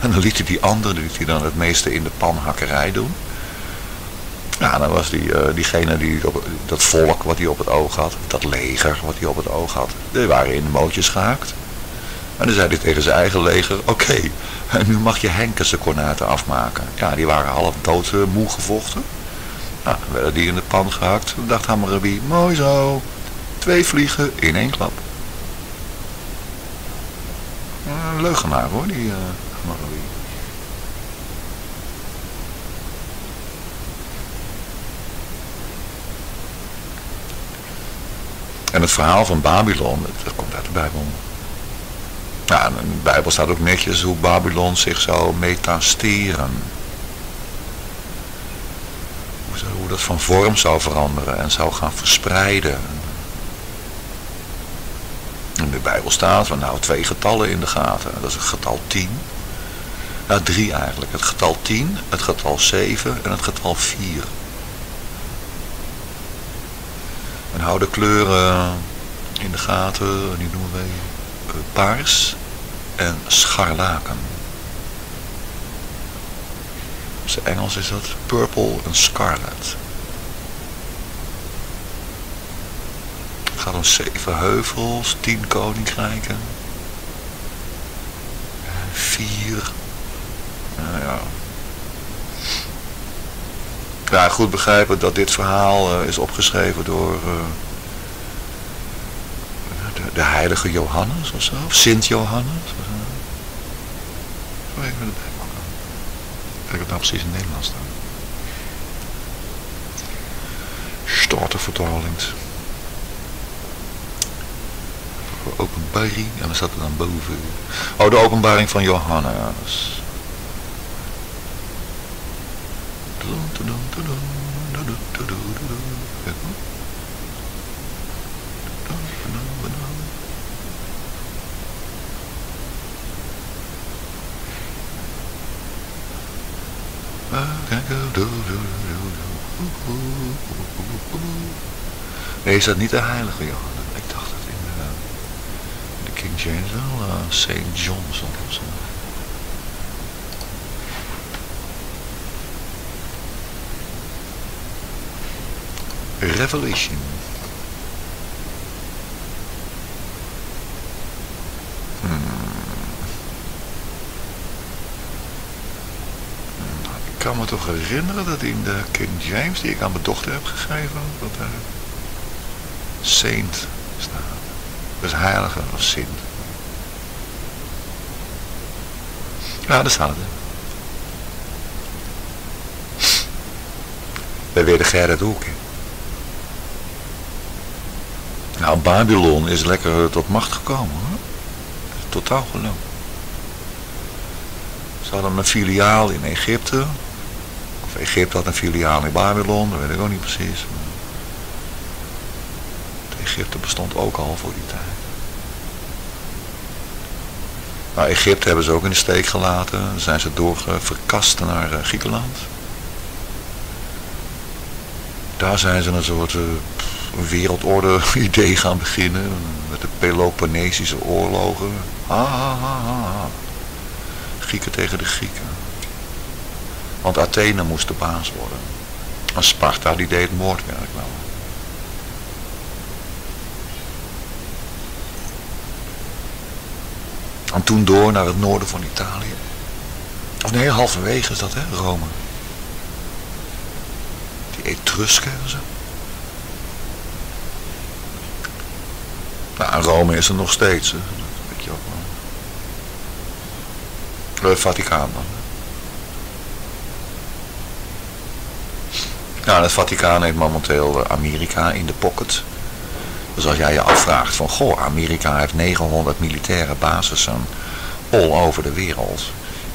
En dan liet hij die anderen, liet hij dan het meeste in de panhakkerij doen. Ja, dan was die, diegene die dat volk wat hij op het oog had, dat leger wat hij op het oog had, die waren in de mootjes gehaakt. En dan zei hij tegen zijn eigen leger, oké, nu mag je Henkes de kornaten afmaken. Ja, die waren half dood moe gevochten. Nou, dan werden die in de pan gehakt. Dan dacht Hammurabi, mooi zo, 2 vliegen in 1 klap. Leugenaar hoor, die... En het verhaal van Babylon, dat komt uit de Bijbel. Nou, in de Bijbel staat ook netjes hoe Babylon zich zou metasteren. Hoe dat van vorm zou veranderen en zou gaan verspreiden. In de Bijbel staat van nou 2 getallen in de gaten. Dat is het getal 10. Nou, 3 eigenlijk. Het getal 10, het getal 7 en het getal 4. En hou de kleuren in de gaten, die noemen wij paars en scharlaken. In het Engels is dat purple en scarlet. Het gaat om 7 heuvels, 10 koninkrijken. 4. Nou ja. Ja, goed begrijpen dat dit verhaal is opgeschreven door de heilige Johannes of zo, of Sint Johannes. Zo even erbij pakken. Kijk het nou precies in het Nederlands staan. Statenvertaling. Openbaring, en we zaten dan boven. Oh, de openbaring van Johannes. Nee, is dat niet de heilige Johannes? Ik dacht dat in de James wel St. John stond op zijn. Revelation. Ik kan me toch herinneren dat in de King James die ik aan mijn dochter heb gegeven, dat daar Saint staat. Dus heilige of Sint. Nou, daar staat het. Daar weer de Gerrit Hoek. Nou, Babylon is lekker tot macht gekomen, hoor. Totaal geloof. Ze hadden een filiaal in Egypte. Of Egypte had een filiaal in Babylon, dat weet ik ook niet precies. Egypte bestond ook al voor die tijd. Nou, Egypte hebben ze ook in de steek gelaten. Dan zijn ze doorverkast naar Griekenland. Daar zijn ze een soort wereldorde idee gaan beginnen. Met de Peloponnesische oorlogen. Ha, ha, ha, ha. Grieken tegen de Grieken. Want Athene moest de baas worden. En Sparta die deed moordwerk wel. En toen door naar het noorden van Italië. Of nee, halverwege is dat, hè, Rome. Die Etrusken en zo. Nou, Rome is er nog steeds, hè. Dat weet je ook wel. Het Vaticaan dan. Nou, het Vaticaan heeft momenteel Amerika in de pocket. Dus als jij je afvraagt van, goh, Amerika heeft 900 militaire basissen all over de wereld.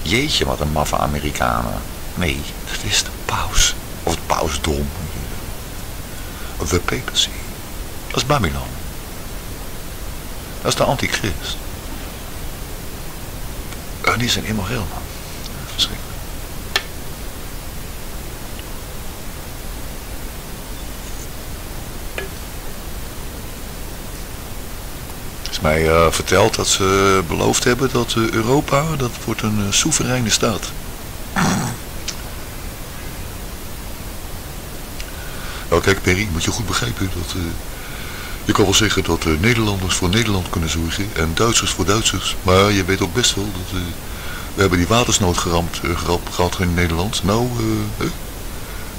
Jeetje, wat een maffe Amerikanen. Nee, dat is de paus. Of het pausdom. The papacy. Dat is Babylon. Dat is de antichrist. En die zijn immoreel, man. Verschrikkelijk. Mij vertelt dat ze beloofd hebben dat Europa, dat wordt een soevereine staat. Nou kijk Perry, moet je goed begrijpen dat je kan wel zeggen dat Nederlanders voor Nederland kunnen zorgen en Duitsers voor Duitsers. Maar je weet ook best wel dat we hebben die watersnood gehad in Nederland. Nou,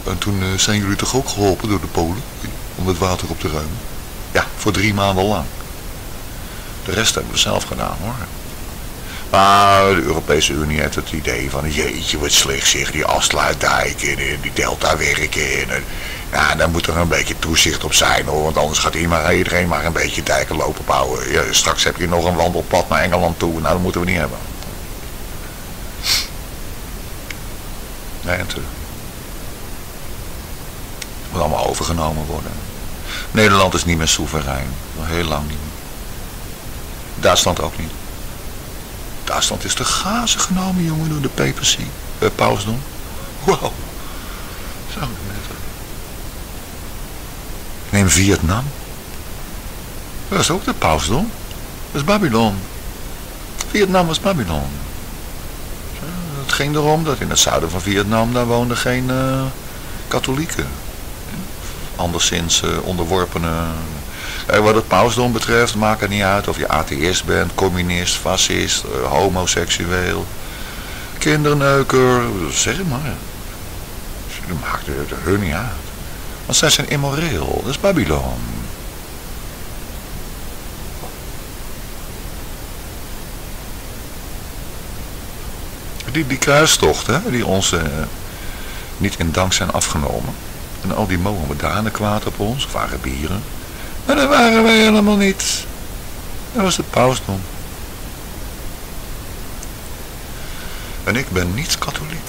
en toen zijn jullie toch ook geholpen door de Polen om het water op te ruimen. Ja, voor 3 maanden lang. De rest hebben we zelf gedaan, hoor. Maar de Europese Unie heeft het idee van, jeetje wat slecht zeg, die afsluitdijk en die delta werken. En, nou, daar moet er een beetje toezicht op zijn, hoor, want anders gaat iedereen maar een beetje dijken lopen bouwen. Ja, straks heb je nog een wandelpad naar Engeland toe, nou dat moeten we niet hebben. Nee, natuurlijk. Het moet allemaal overgenomen worden. Nederland is niet meer soeverein, al heel lang niet meer. Duitsland ook niet. Duitsland is te gazen genomen, jongen, door de papacy. Pausdom. Wow. Zo. Neem Vietnam. Dat is ook de pausdom. Dat is Babylon. Vietnam was Babylon. Ja, het ging erom dat in het zuiden van Vietnam, daar woonden geen katholieken. Anderszins onderworpene... Wat het pausdom betreft, maakt het niet uit of je atheïst bent, communist, fascist, homoseksueel, kinderneuker, zeg het maar. Dat maakt het hun niet uit. Want zij zijn immoreel, dat is Babylon. Die kruistocht, hè, die ons niet in dank zijn afgenomen. En al die Mohammedanen kwaad op ons, of Arabieren. Maar dat waren wij helemaal niet. Dat was het pausdom. En ik ben niet katholiek.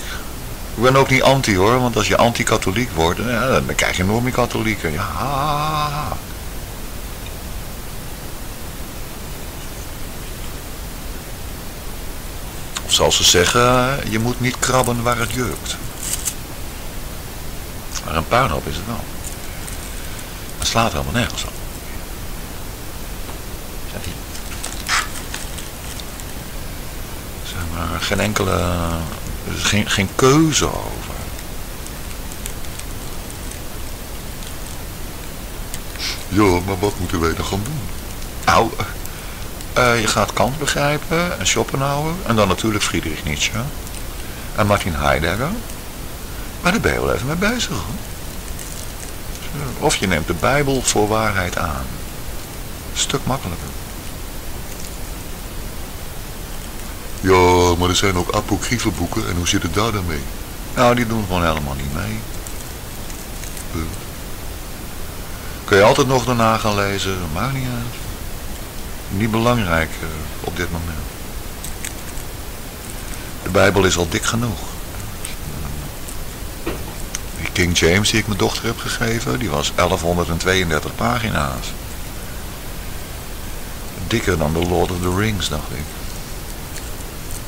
Ik ben ook niet anti, hoor, want als je anti-katholiek wordt, ja, dan krijg je nog meer katholieken. Ja. Of zoals ze zeggen, je moet niet krabben waar het jeukt. Maar een puinhoop is het wel. Het slaat helemaal nergens op. maar geen enkele, geen keuze over. Ja, maar wat moeten wij dan gaan doen? Nou, je gaat Kant begrijpen en Schopenhauer en dan natuurlijk Friedrich Nietzsche en Martin Heidegger. Maar daar ben je wel even mee bezig, hoor. Of je neemt de Bijbel voor waarheid aan. Een stuk makkelijker. Ja, maar er zijn ook apocryfe boeken en hoe zit het daar dan mee? Nou, die doen gewoon helemaal niet mee. Kun je altijd nog daarna gaan lezen, maakt niet uit. Niet belangrijk op dit moment. De Bijbel is al dik genoeg. Die King James die ik mijn dochter heb gegeven, die was 1132 pagina's. Dikker dan de Lord of the Rings, dacht ik.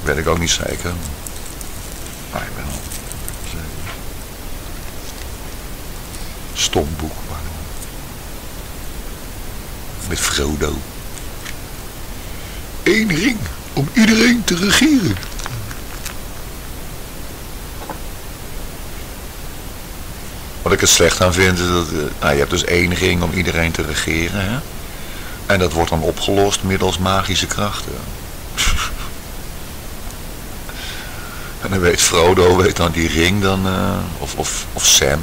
Weet ik ook niet zeker. Maar ik ben al zeker. Stom boek, pardon. Met Frodo. Eén ring om iedereen te regeren. Wat ik er slecht aan vind is dat je hebt dus één ring om iedereen te regeren, hè? En dat wordt dan opgelost middels magische krachten. En dan weet Frodo, weet dan die ring dan, of Sam,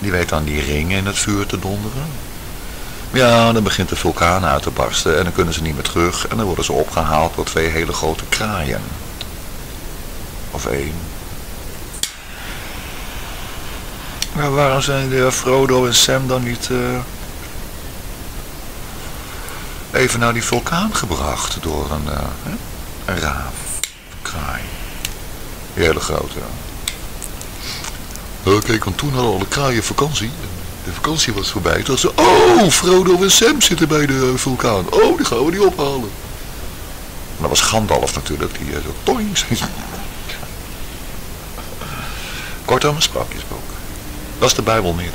die weet dan die ring in het vuur te donderen. Ja, dan begint de vulkaan uit te barsten en dan kunnen ze niet meer terug en dan worden ze opgehaald door twee hele grote kraaien. Of één. Maar waarom zijn de Frodo en Sam dan niet even naar die vulkaan gebracht door een raaf, een kraai. Die hele grote. Kijk, want toen hadden alle kraaien vakantie. De vakantie was voorbij. Toen ze, oh, Frodo en Sam zitten bij de vulkaan. Oh, die gaan we niet ophalen. En dat was Gandalf natuurlijk, die zo toing. Kortom, een sprookjesboek. Dat is de Bijbel meer.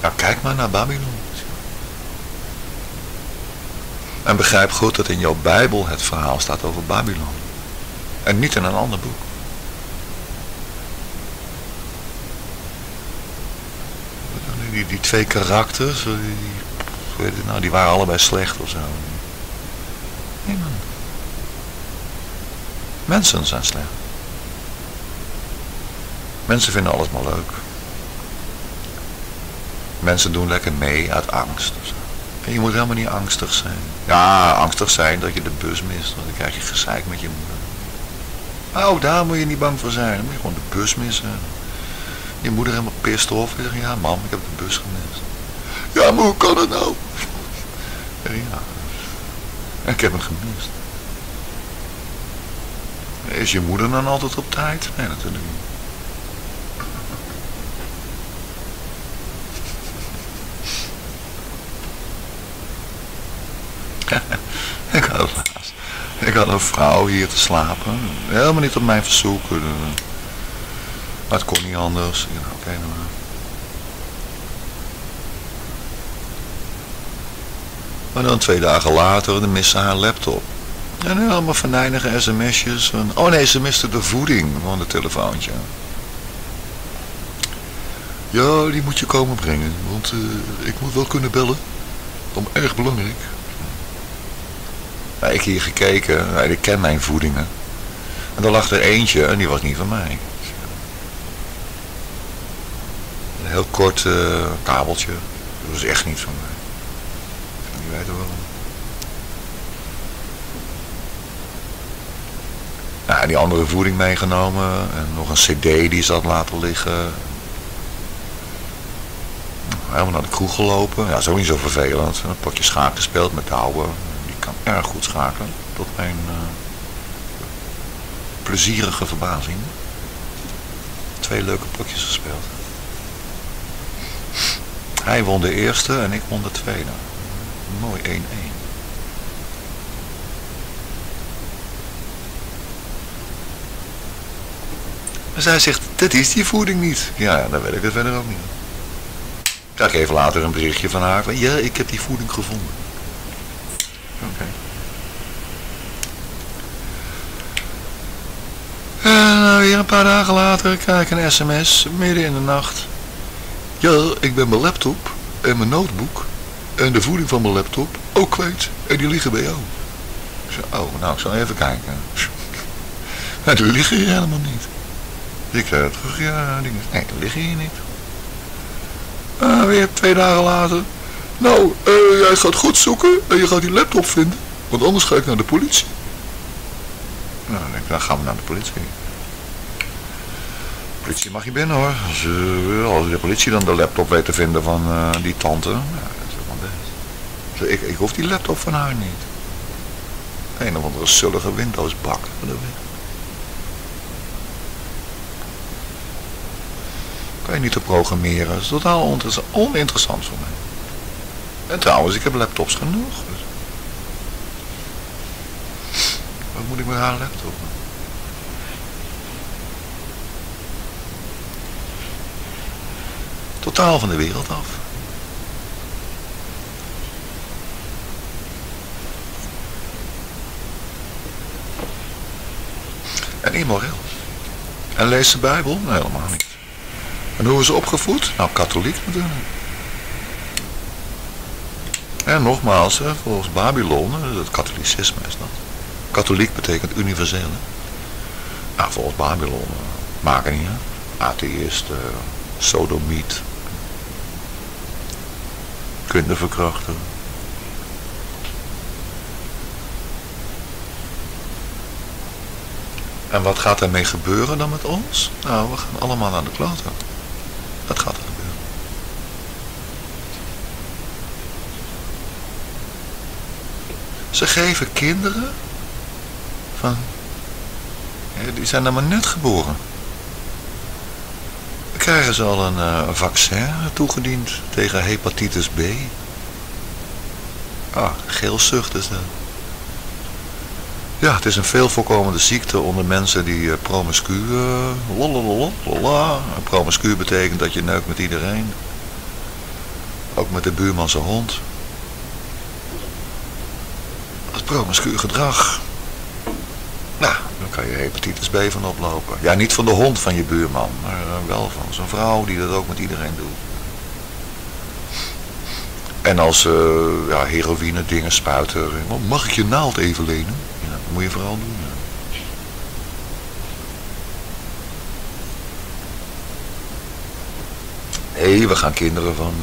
Nou, kijk maar naar Babylon. En begrijp goed dat in jouw Bijbel het verhaal staat over Babylon. En niet in een ander boek. Die twee karakters, die waren allebei slecht of zo. Nee, man. Mensen zijn slecht. Mensen vinden alles maar leuk. Mensen doen lekker mee uit angst. En je moet helemaal niet angstig zijn. Ja, angstig zijn dat je de bus mist, want dan krijg je gezeik met je moeder. Maar ook daar moet je niet bang voor zijn, dan moet je gewoon de bus missen. Je moeder helemaal pissed off en zegt, ja mam, ik heb de bus gemist. Ja, maar hoe kan het nou? Ja, ik heb hem gemist. Is je moeder dan altijd op tijd? Nee, natuurlijk niet. Ik had een vrouw hier te slapen, helemaal niet op mijn verzoek, maar het kon niet anders. Ja, oké, nou. Maar dan 2 dagen later, dan miste haar laptop. En dan allemaal venijnige sms'jes. Oh nee, ze miste de voeding van het telefoontje. Ja, die moet je komen brengen, want ik moet wel kunnen bellen. Om erg belangrijk. Nou, ik hier gekeken, nou, ik ken mijn voedingen. En dan lag er eentje en die was niet van mij. Een heel kort kabeltje, dat was echt niet van mij. Ik kan niet weten waarom. Nou, die andere voeding meegenomen en nog een cd die ze had laten liggen. Helemaal naar de kroeg gelopen, ja, dat is ook niet zo vervelend. Een potje schaak gespeeld met de oude. Kan erg goed schakelen, tot mijn plezierige verbazing. 2 leuke potjes gespeeld. Hij won de eerste en ik won de tweede. Mooi 1-1. Maar zij zegt, dat is die voeding niet. Ja, dan weet ik het verder ook niet. Krijg ik even later een berichtje van haar van, ja, ik heb die voeding gevonden. Oké. Weer een paar dagen later krijg ik een sms, midden in de nacht. Ja, ik ben mijn laptop en mijn notebook en de voeding van mijn laptop ook kwijt. En die liggen bij jou. Zo, oh, nou, ik zal even kijken. Maar die liggen hier helemaal niet. Ik zei het terug, ja, die, nee, die liggen hier niet. Weer 2 dagen later. Nou, jij gaat goed zoeken en je gaat die laptop vinden. Want anders ga ik naar de politie. Nou, dan gaan we naar de politie. De politie mag je binnen hoor. Als de politie dan de laptop weet te vinden van die tante. Nou, dat is helemaal best. Dus ik hoef die laptop van haar niet. Een of andere zullige Windows-bak. Kan je niet te programmeren. Dat is totaal oninteressant voor mij. En trouwens, ik heb laptops genoeg. Wat moet ik met haar laptop? Totaal van de wereld af. En immoreel. En leest de Bijbel? Nee, helemaal niet. En hoe is ze opgevoed? Nou, katholiek natuurlijk. En nogmaals, volgens Babylon, het katholicisme is dat. Katholiek betekent universeel. Nou, volgens Babylon, maken niet uit. Atheïst, sodomiet, kinderverkrachter. En wat gaat daarmee gebeuren dan met ons? Nou, we gaan allemaal naar de kloten. Dat gaat er gebeuren. Ze geven kinderen van... Die zijn dan maar net geboren. Dan krijgen ze al een vaccin toegediend tegen hepatitis B. Ah, geelzucht is dat. Ja, het is een veel voorkomende ziekte onder mensen die promiscu... Promiscu betekent dat je neukt met iedereen. Ook met de buurman zijn hond. Dat promiscu gedrag. Nou, dan kan je hepatitis B van oplopen. Ja, niet van de hond van je buurman, maar wel van zo'n vrouw die dat ook met iedereen doet. En als ja, heroïne, dingen spuiten. Mag ik je naald even lenen? Ja, dat moet je vooral doen. Ja. Nee, we gaan kinderen van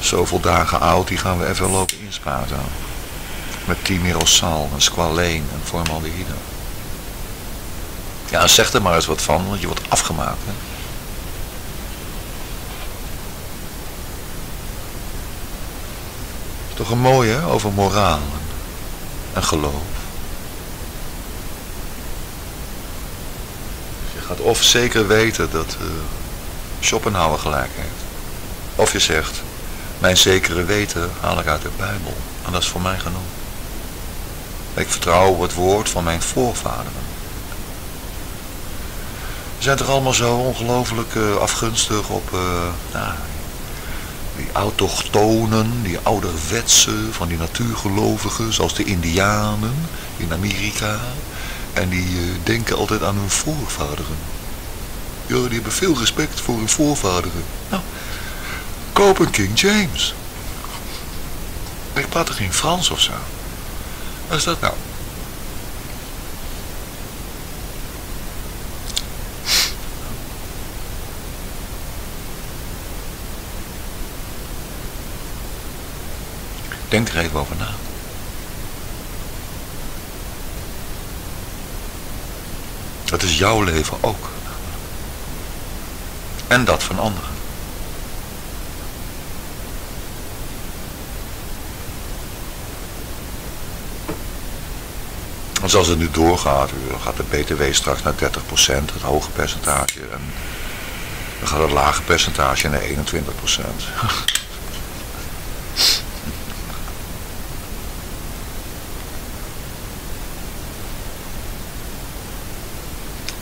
zoveel dagen oud, die gaan we even lopen inspuiten. Met thimerosal en squaleen en formaldehyde. Ja, zeg er maar eens wat van, want je wordt afgemaakt. Hè? Toch een mooie over moraal en geloof. Dus je gaat of zeker weten dat Schopenhauer gelijk heeft. Of je zegt, mijn zekere weten haal ik uit de Bijbel. En dat is voor mij genoeg. Ik vertrouw het woord van mijn voorvaderen. We zijn toch allemaal zo ongelooflijk afgunstig op... Nou, die autochtonen, die ouderwetse, van die natuurgelovigen, zoals de Indianen in Amerika. En die denken altijd aan hun voorvaderen. Ja, die hebben veel respect voor hun voorvaderen. Nou, koop een King James. Ik praat er geen Frans of zo. Wat is dat nou? Denk er even over na. Dat is jouw leven ook. En dat van anderen. Want zoals het nu doorgaat, gaat de BTW straks naar 30%, het hoge percentage. En dan gaat het lage percentage naar 21%.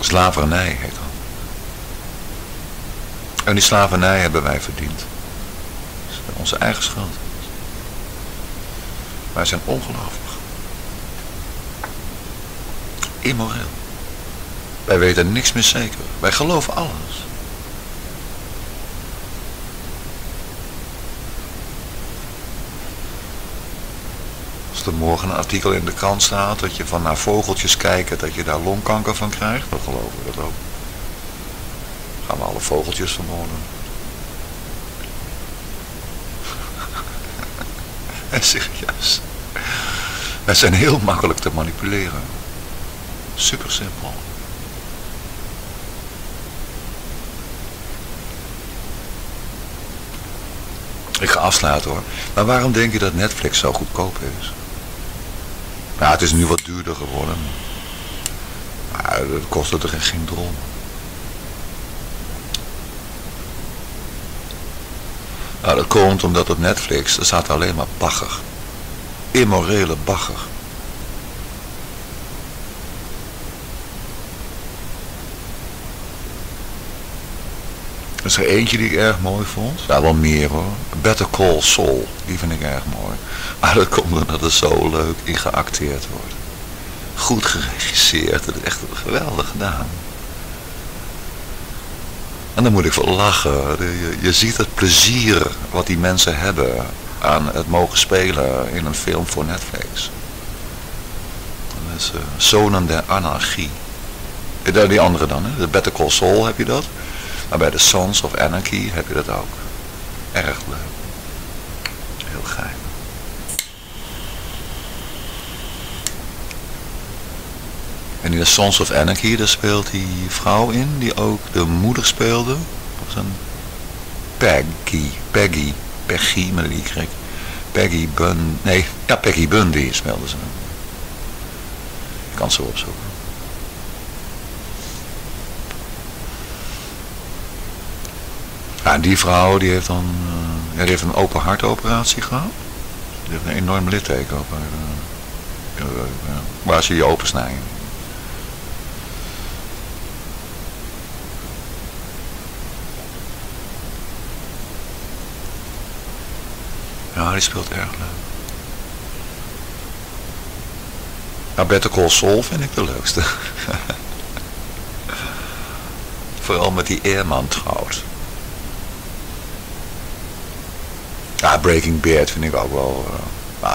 Slavernij heet dat. En die slavernij hebben wij verdiend. Dat is onze eigen schuld. Wij zijn ongelovig. Immoreel. Wij weten niks meer zeker. Wij geloven alles. Als er morgen een artikel in de krant staat dat je van naar vogeltjes kijkt, dat je daar longkanker van krijgt, dan geloven we dat ook. Dan gaan we alle vogeltjes vermoorden. En serieus. Wij zijn heel makkelijk te manipuleren. Super simpel. Ik ga afsluiten hoor. Maar waarom denk je dat Netflix zo goedkoop is? Nou, het is nu wat duurder geworden. Maar het kost er geen drol. Nou, dat komt omdat op Netflix er staat alleen maar bagger. Immorele bagger. Er is er eentje die ik erg mooi vond. Ja, wel meer hoor. Better Call Saul. Die vind ik erg mooi. Maar dat komt omdat het zo leuk in geacteerd wordt. Goed geregisseerd. Dat is echt geweldig gedaan. En dan moet ik wel lachen. Je ziet het plezier wat die mensen hebben aan het mogen spelen in een film voor Netflix. Dat is Zonen der Anarchie. Die andere dan, hè? De Better Call Saul heb je dat. Maar bij de Sons of Anarchy heb je dat ook. Erg leuk. Heel geheim. En in de Sons of Anarchy, daar speelt die vrouw in, die ook de moeder speelde. Dat was een Peggy met een Y. Peggy Bundy speelde ze. Ik kan ze opzoeken. Ja, die vrouw die heeft dan die heeft een open hartoperatie gehad. Die heeft een enorm litteken op haar, waar ze je opensnijden. Ja, die speelt erg leuk. Nou, Better Call Saul vind ik de leukste. Vooral met die eerman trouwt. Ja, Breaking Bad vind ik ook wel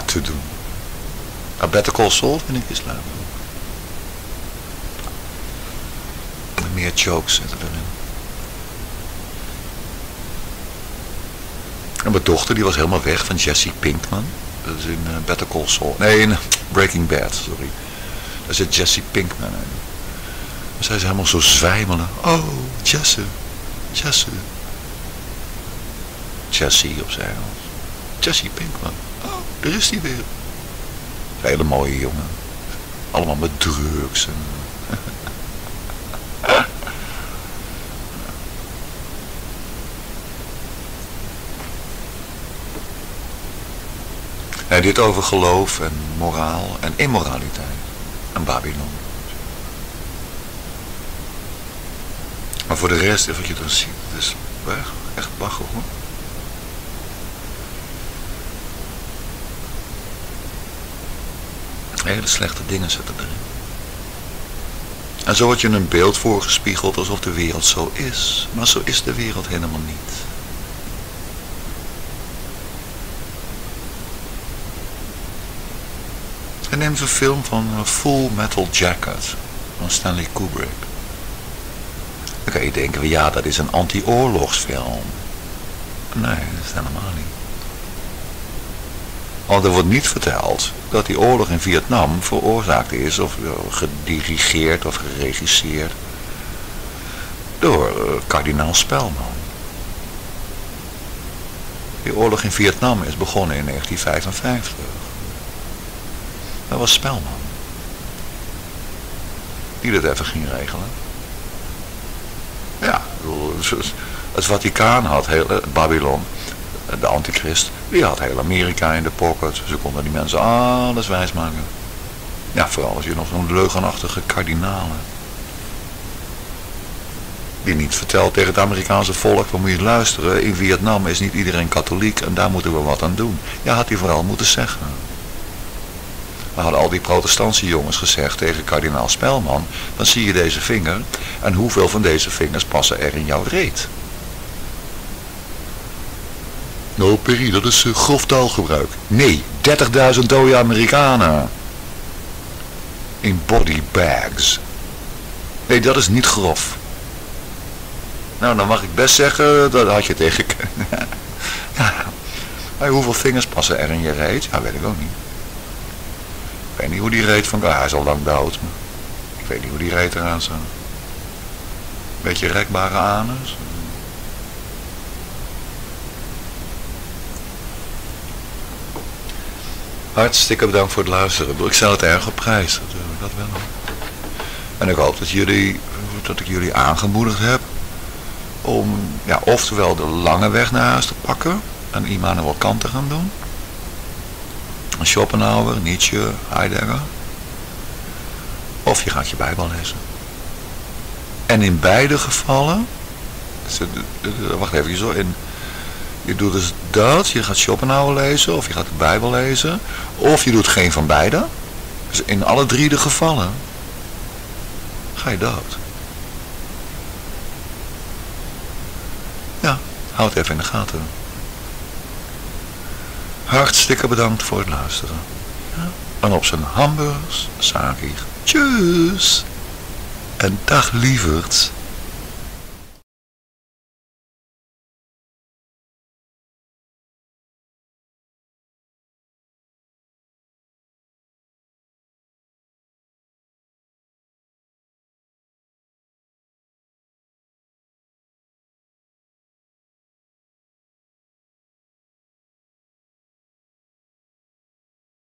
te doen. Ja, Better Call Saul vind ik is leuk. En meer jokes zitten erin. En mijn dochter die was helemaal weg van Jesse Pinkman. Dat is in Better Call Saul. Nee, in Breaking Bad, sorry. Daar zit Jesse Pinkman in. En zij is helemaal zo zwijmelen. Oh, Jesse op zijn hand. Jesse Pinkman. Oh, daar is hij weer. Een hele mooie jongen. Allemaal met drugs. En en dit over geloof en moraal en immoraliteit. En Babylon. Maar voor de rest, wat je dan ziet, het is echt bagger hoor. Hele slechte dingen zitten erin. En zo wordt je een beeld voorgespiegeld alsof de wereld zo is. Maar zo is de wereld helemaal niet. En neem zo'n film van Full Metal Jacket van Stanley Kubrick. Dan kan je denken, ja dat is een anti-oorlogsfilm. Nee, dat is helemaal niet. Want er wordt niet verteld dat die oorlog in Vietnam veroorzaakt is of gedirigeerd of geregisseerd door kardinaal Spelman. Die oorlog in Vietnam is begonnen in 1955. Dat was Spelman. Die dat even ging regelen. Ja, het Vaticaan had heel Babylon. De antichrist, die had heel Amerika in de pocket. Ze konden die mensen alles wijsmaken. Ja, vooral als je nog zo'n leugenachtige kardinalen. die niet vertelt tegen het Amerikaanse volk, we moeten luisteren, in Vietnam is niet iedereen katholiek en daar moeten we wat aan doen. Ja, had hij vooral moeten zeggen. Maar hadden al die protestantse jongens gezegd tegen kardinaal Spelman, dan zie je deze vinger en hoeveel van deze vingers passen er in jouw reet? Nou Perry, dat is grof taalgebruik. Nee, 30.000 dode Amerikanen. In body bags. Nee, dat is niet grof. Nou, dan mag ik best zeggen, dat had je tegen kunnen. Ja. Maar hoeveel vingers passen er in je reet? Ja, weet ik ook niet. Ik weet niet hoe die reet van... Ja, hij is al lang dood. Ik weet niet hoe die reet eraan staat. Beetje rekbare anus. Hartstikke bedankt voor het luisteren. Ik stel het erg op prijs, dat wel. En ik hoop dat ik jullie aangemoedigd heb om ja, oftewel de lange weg naar huis te pakken en Immanuel Kant te gaan doen. Schopenhauer, Nietzsche, Heidegger. Of je gaat je Bijbel lezen. En in beide gevallen, wacht even zo, je doet dus dat, je gaat Schopenhauer lezen of je gaat de Bijbel lezen. Of je doet geen van beide. Dus in alle drie de gevallen ga je dood. Ja, houd even in de gaten. Hartstikke bedankt voor het luisteren. Ja. En op zijn hamburgers, Sari. Tjus. En dag lieverds.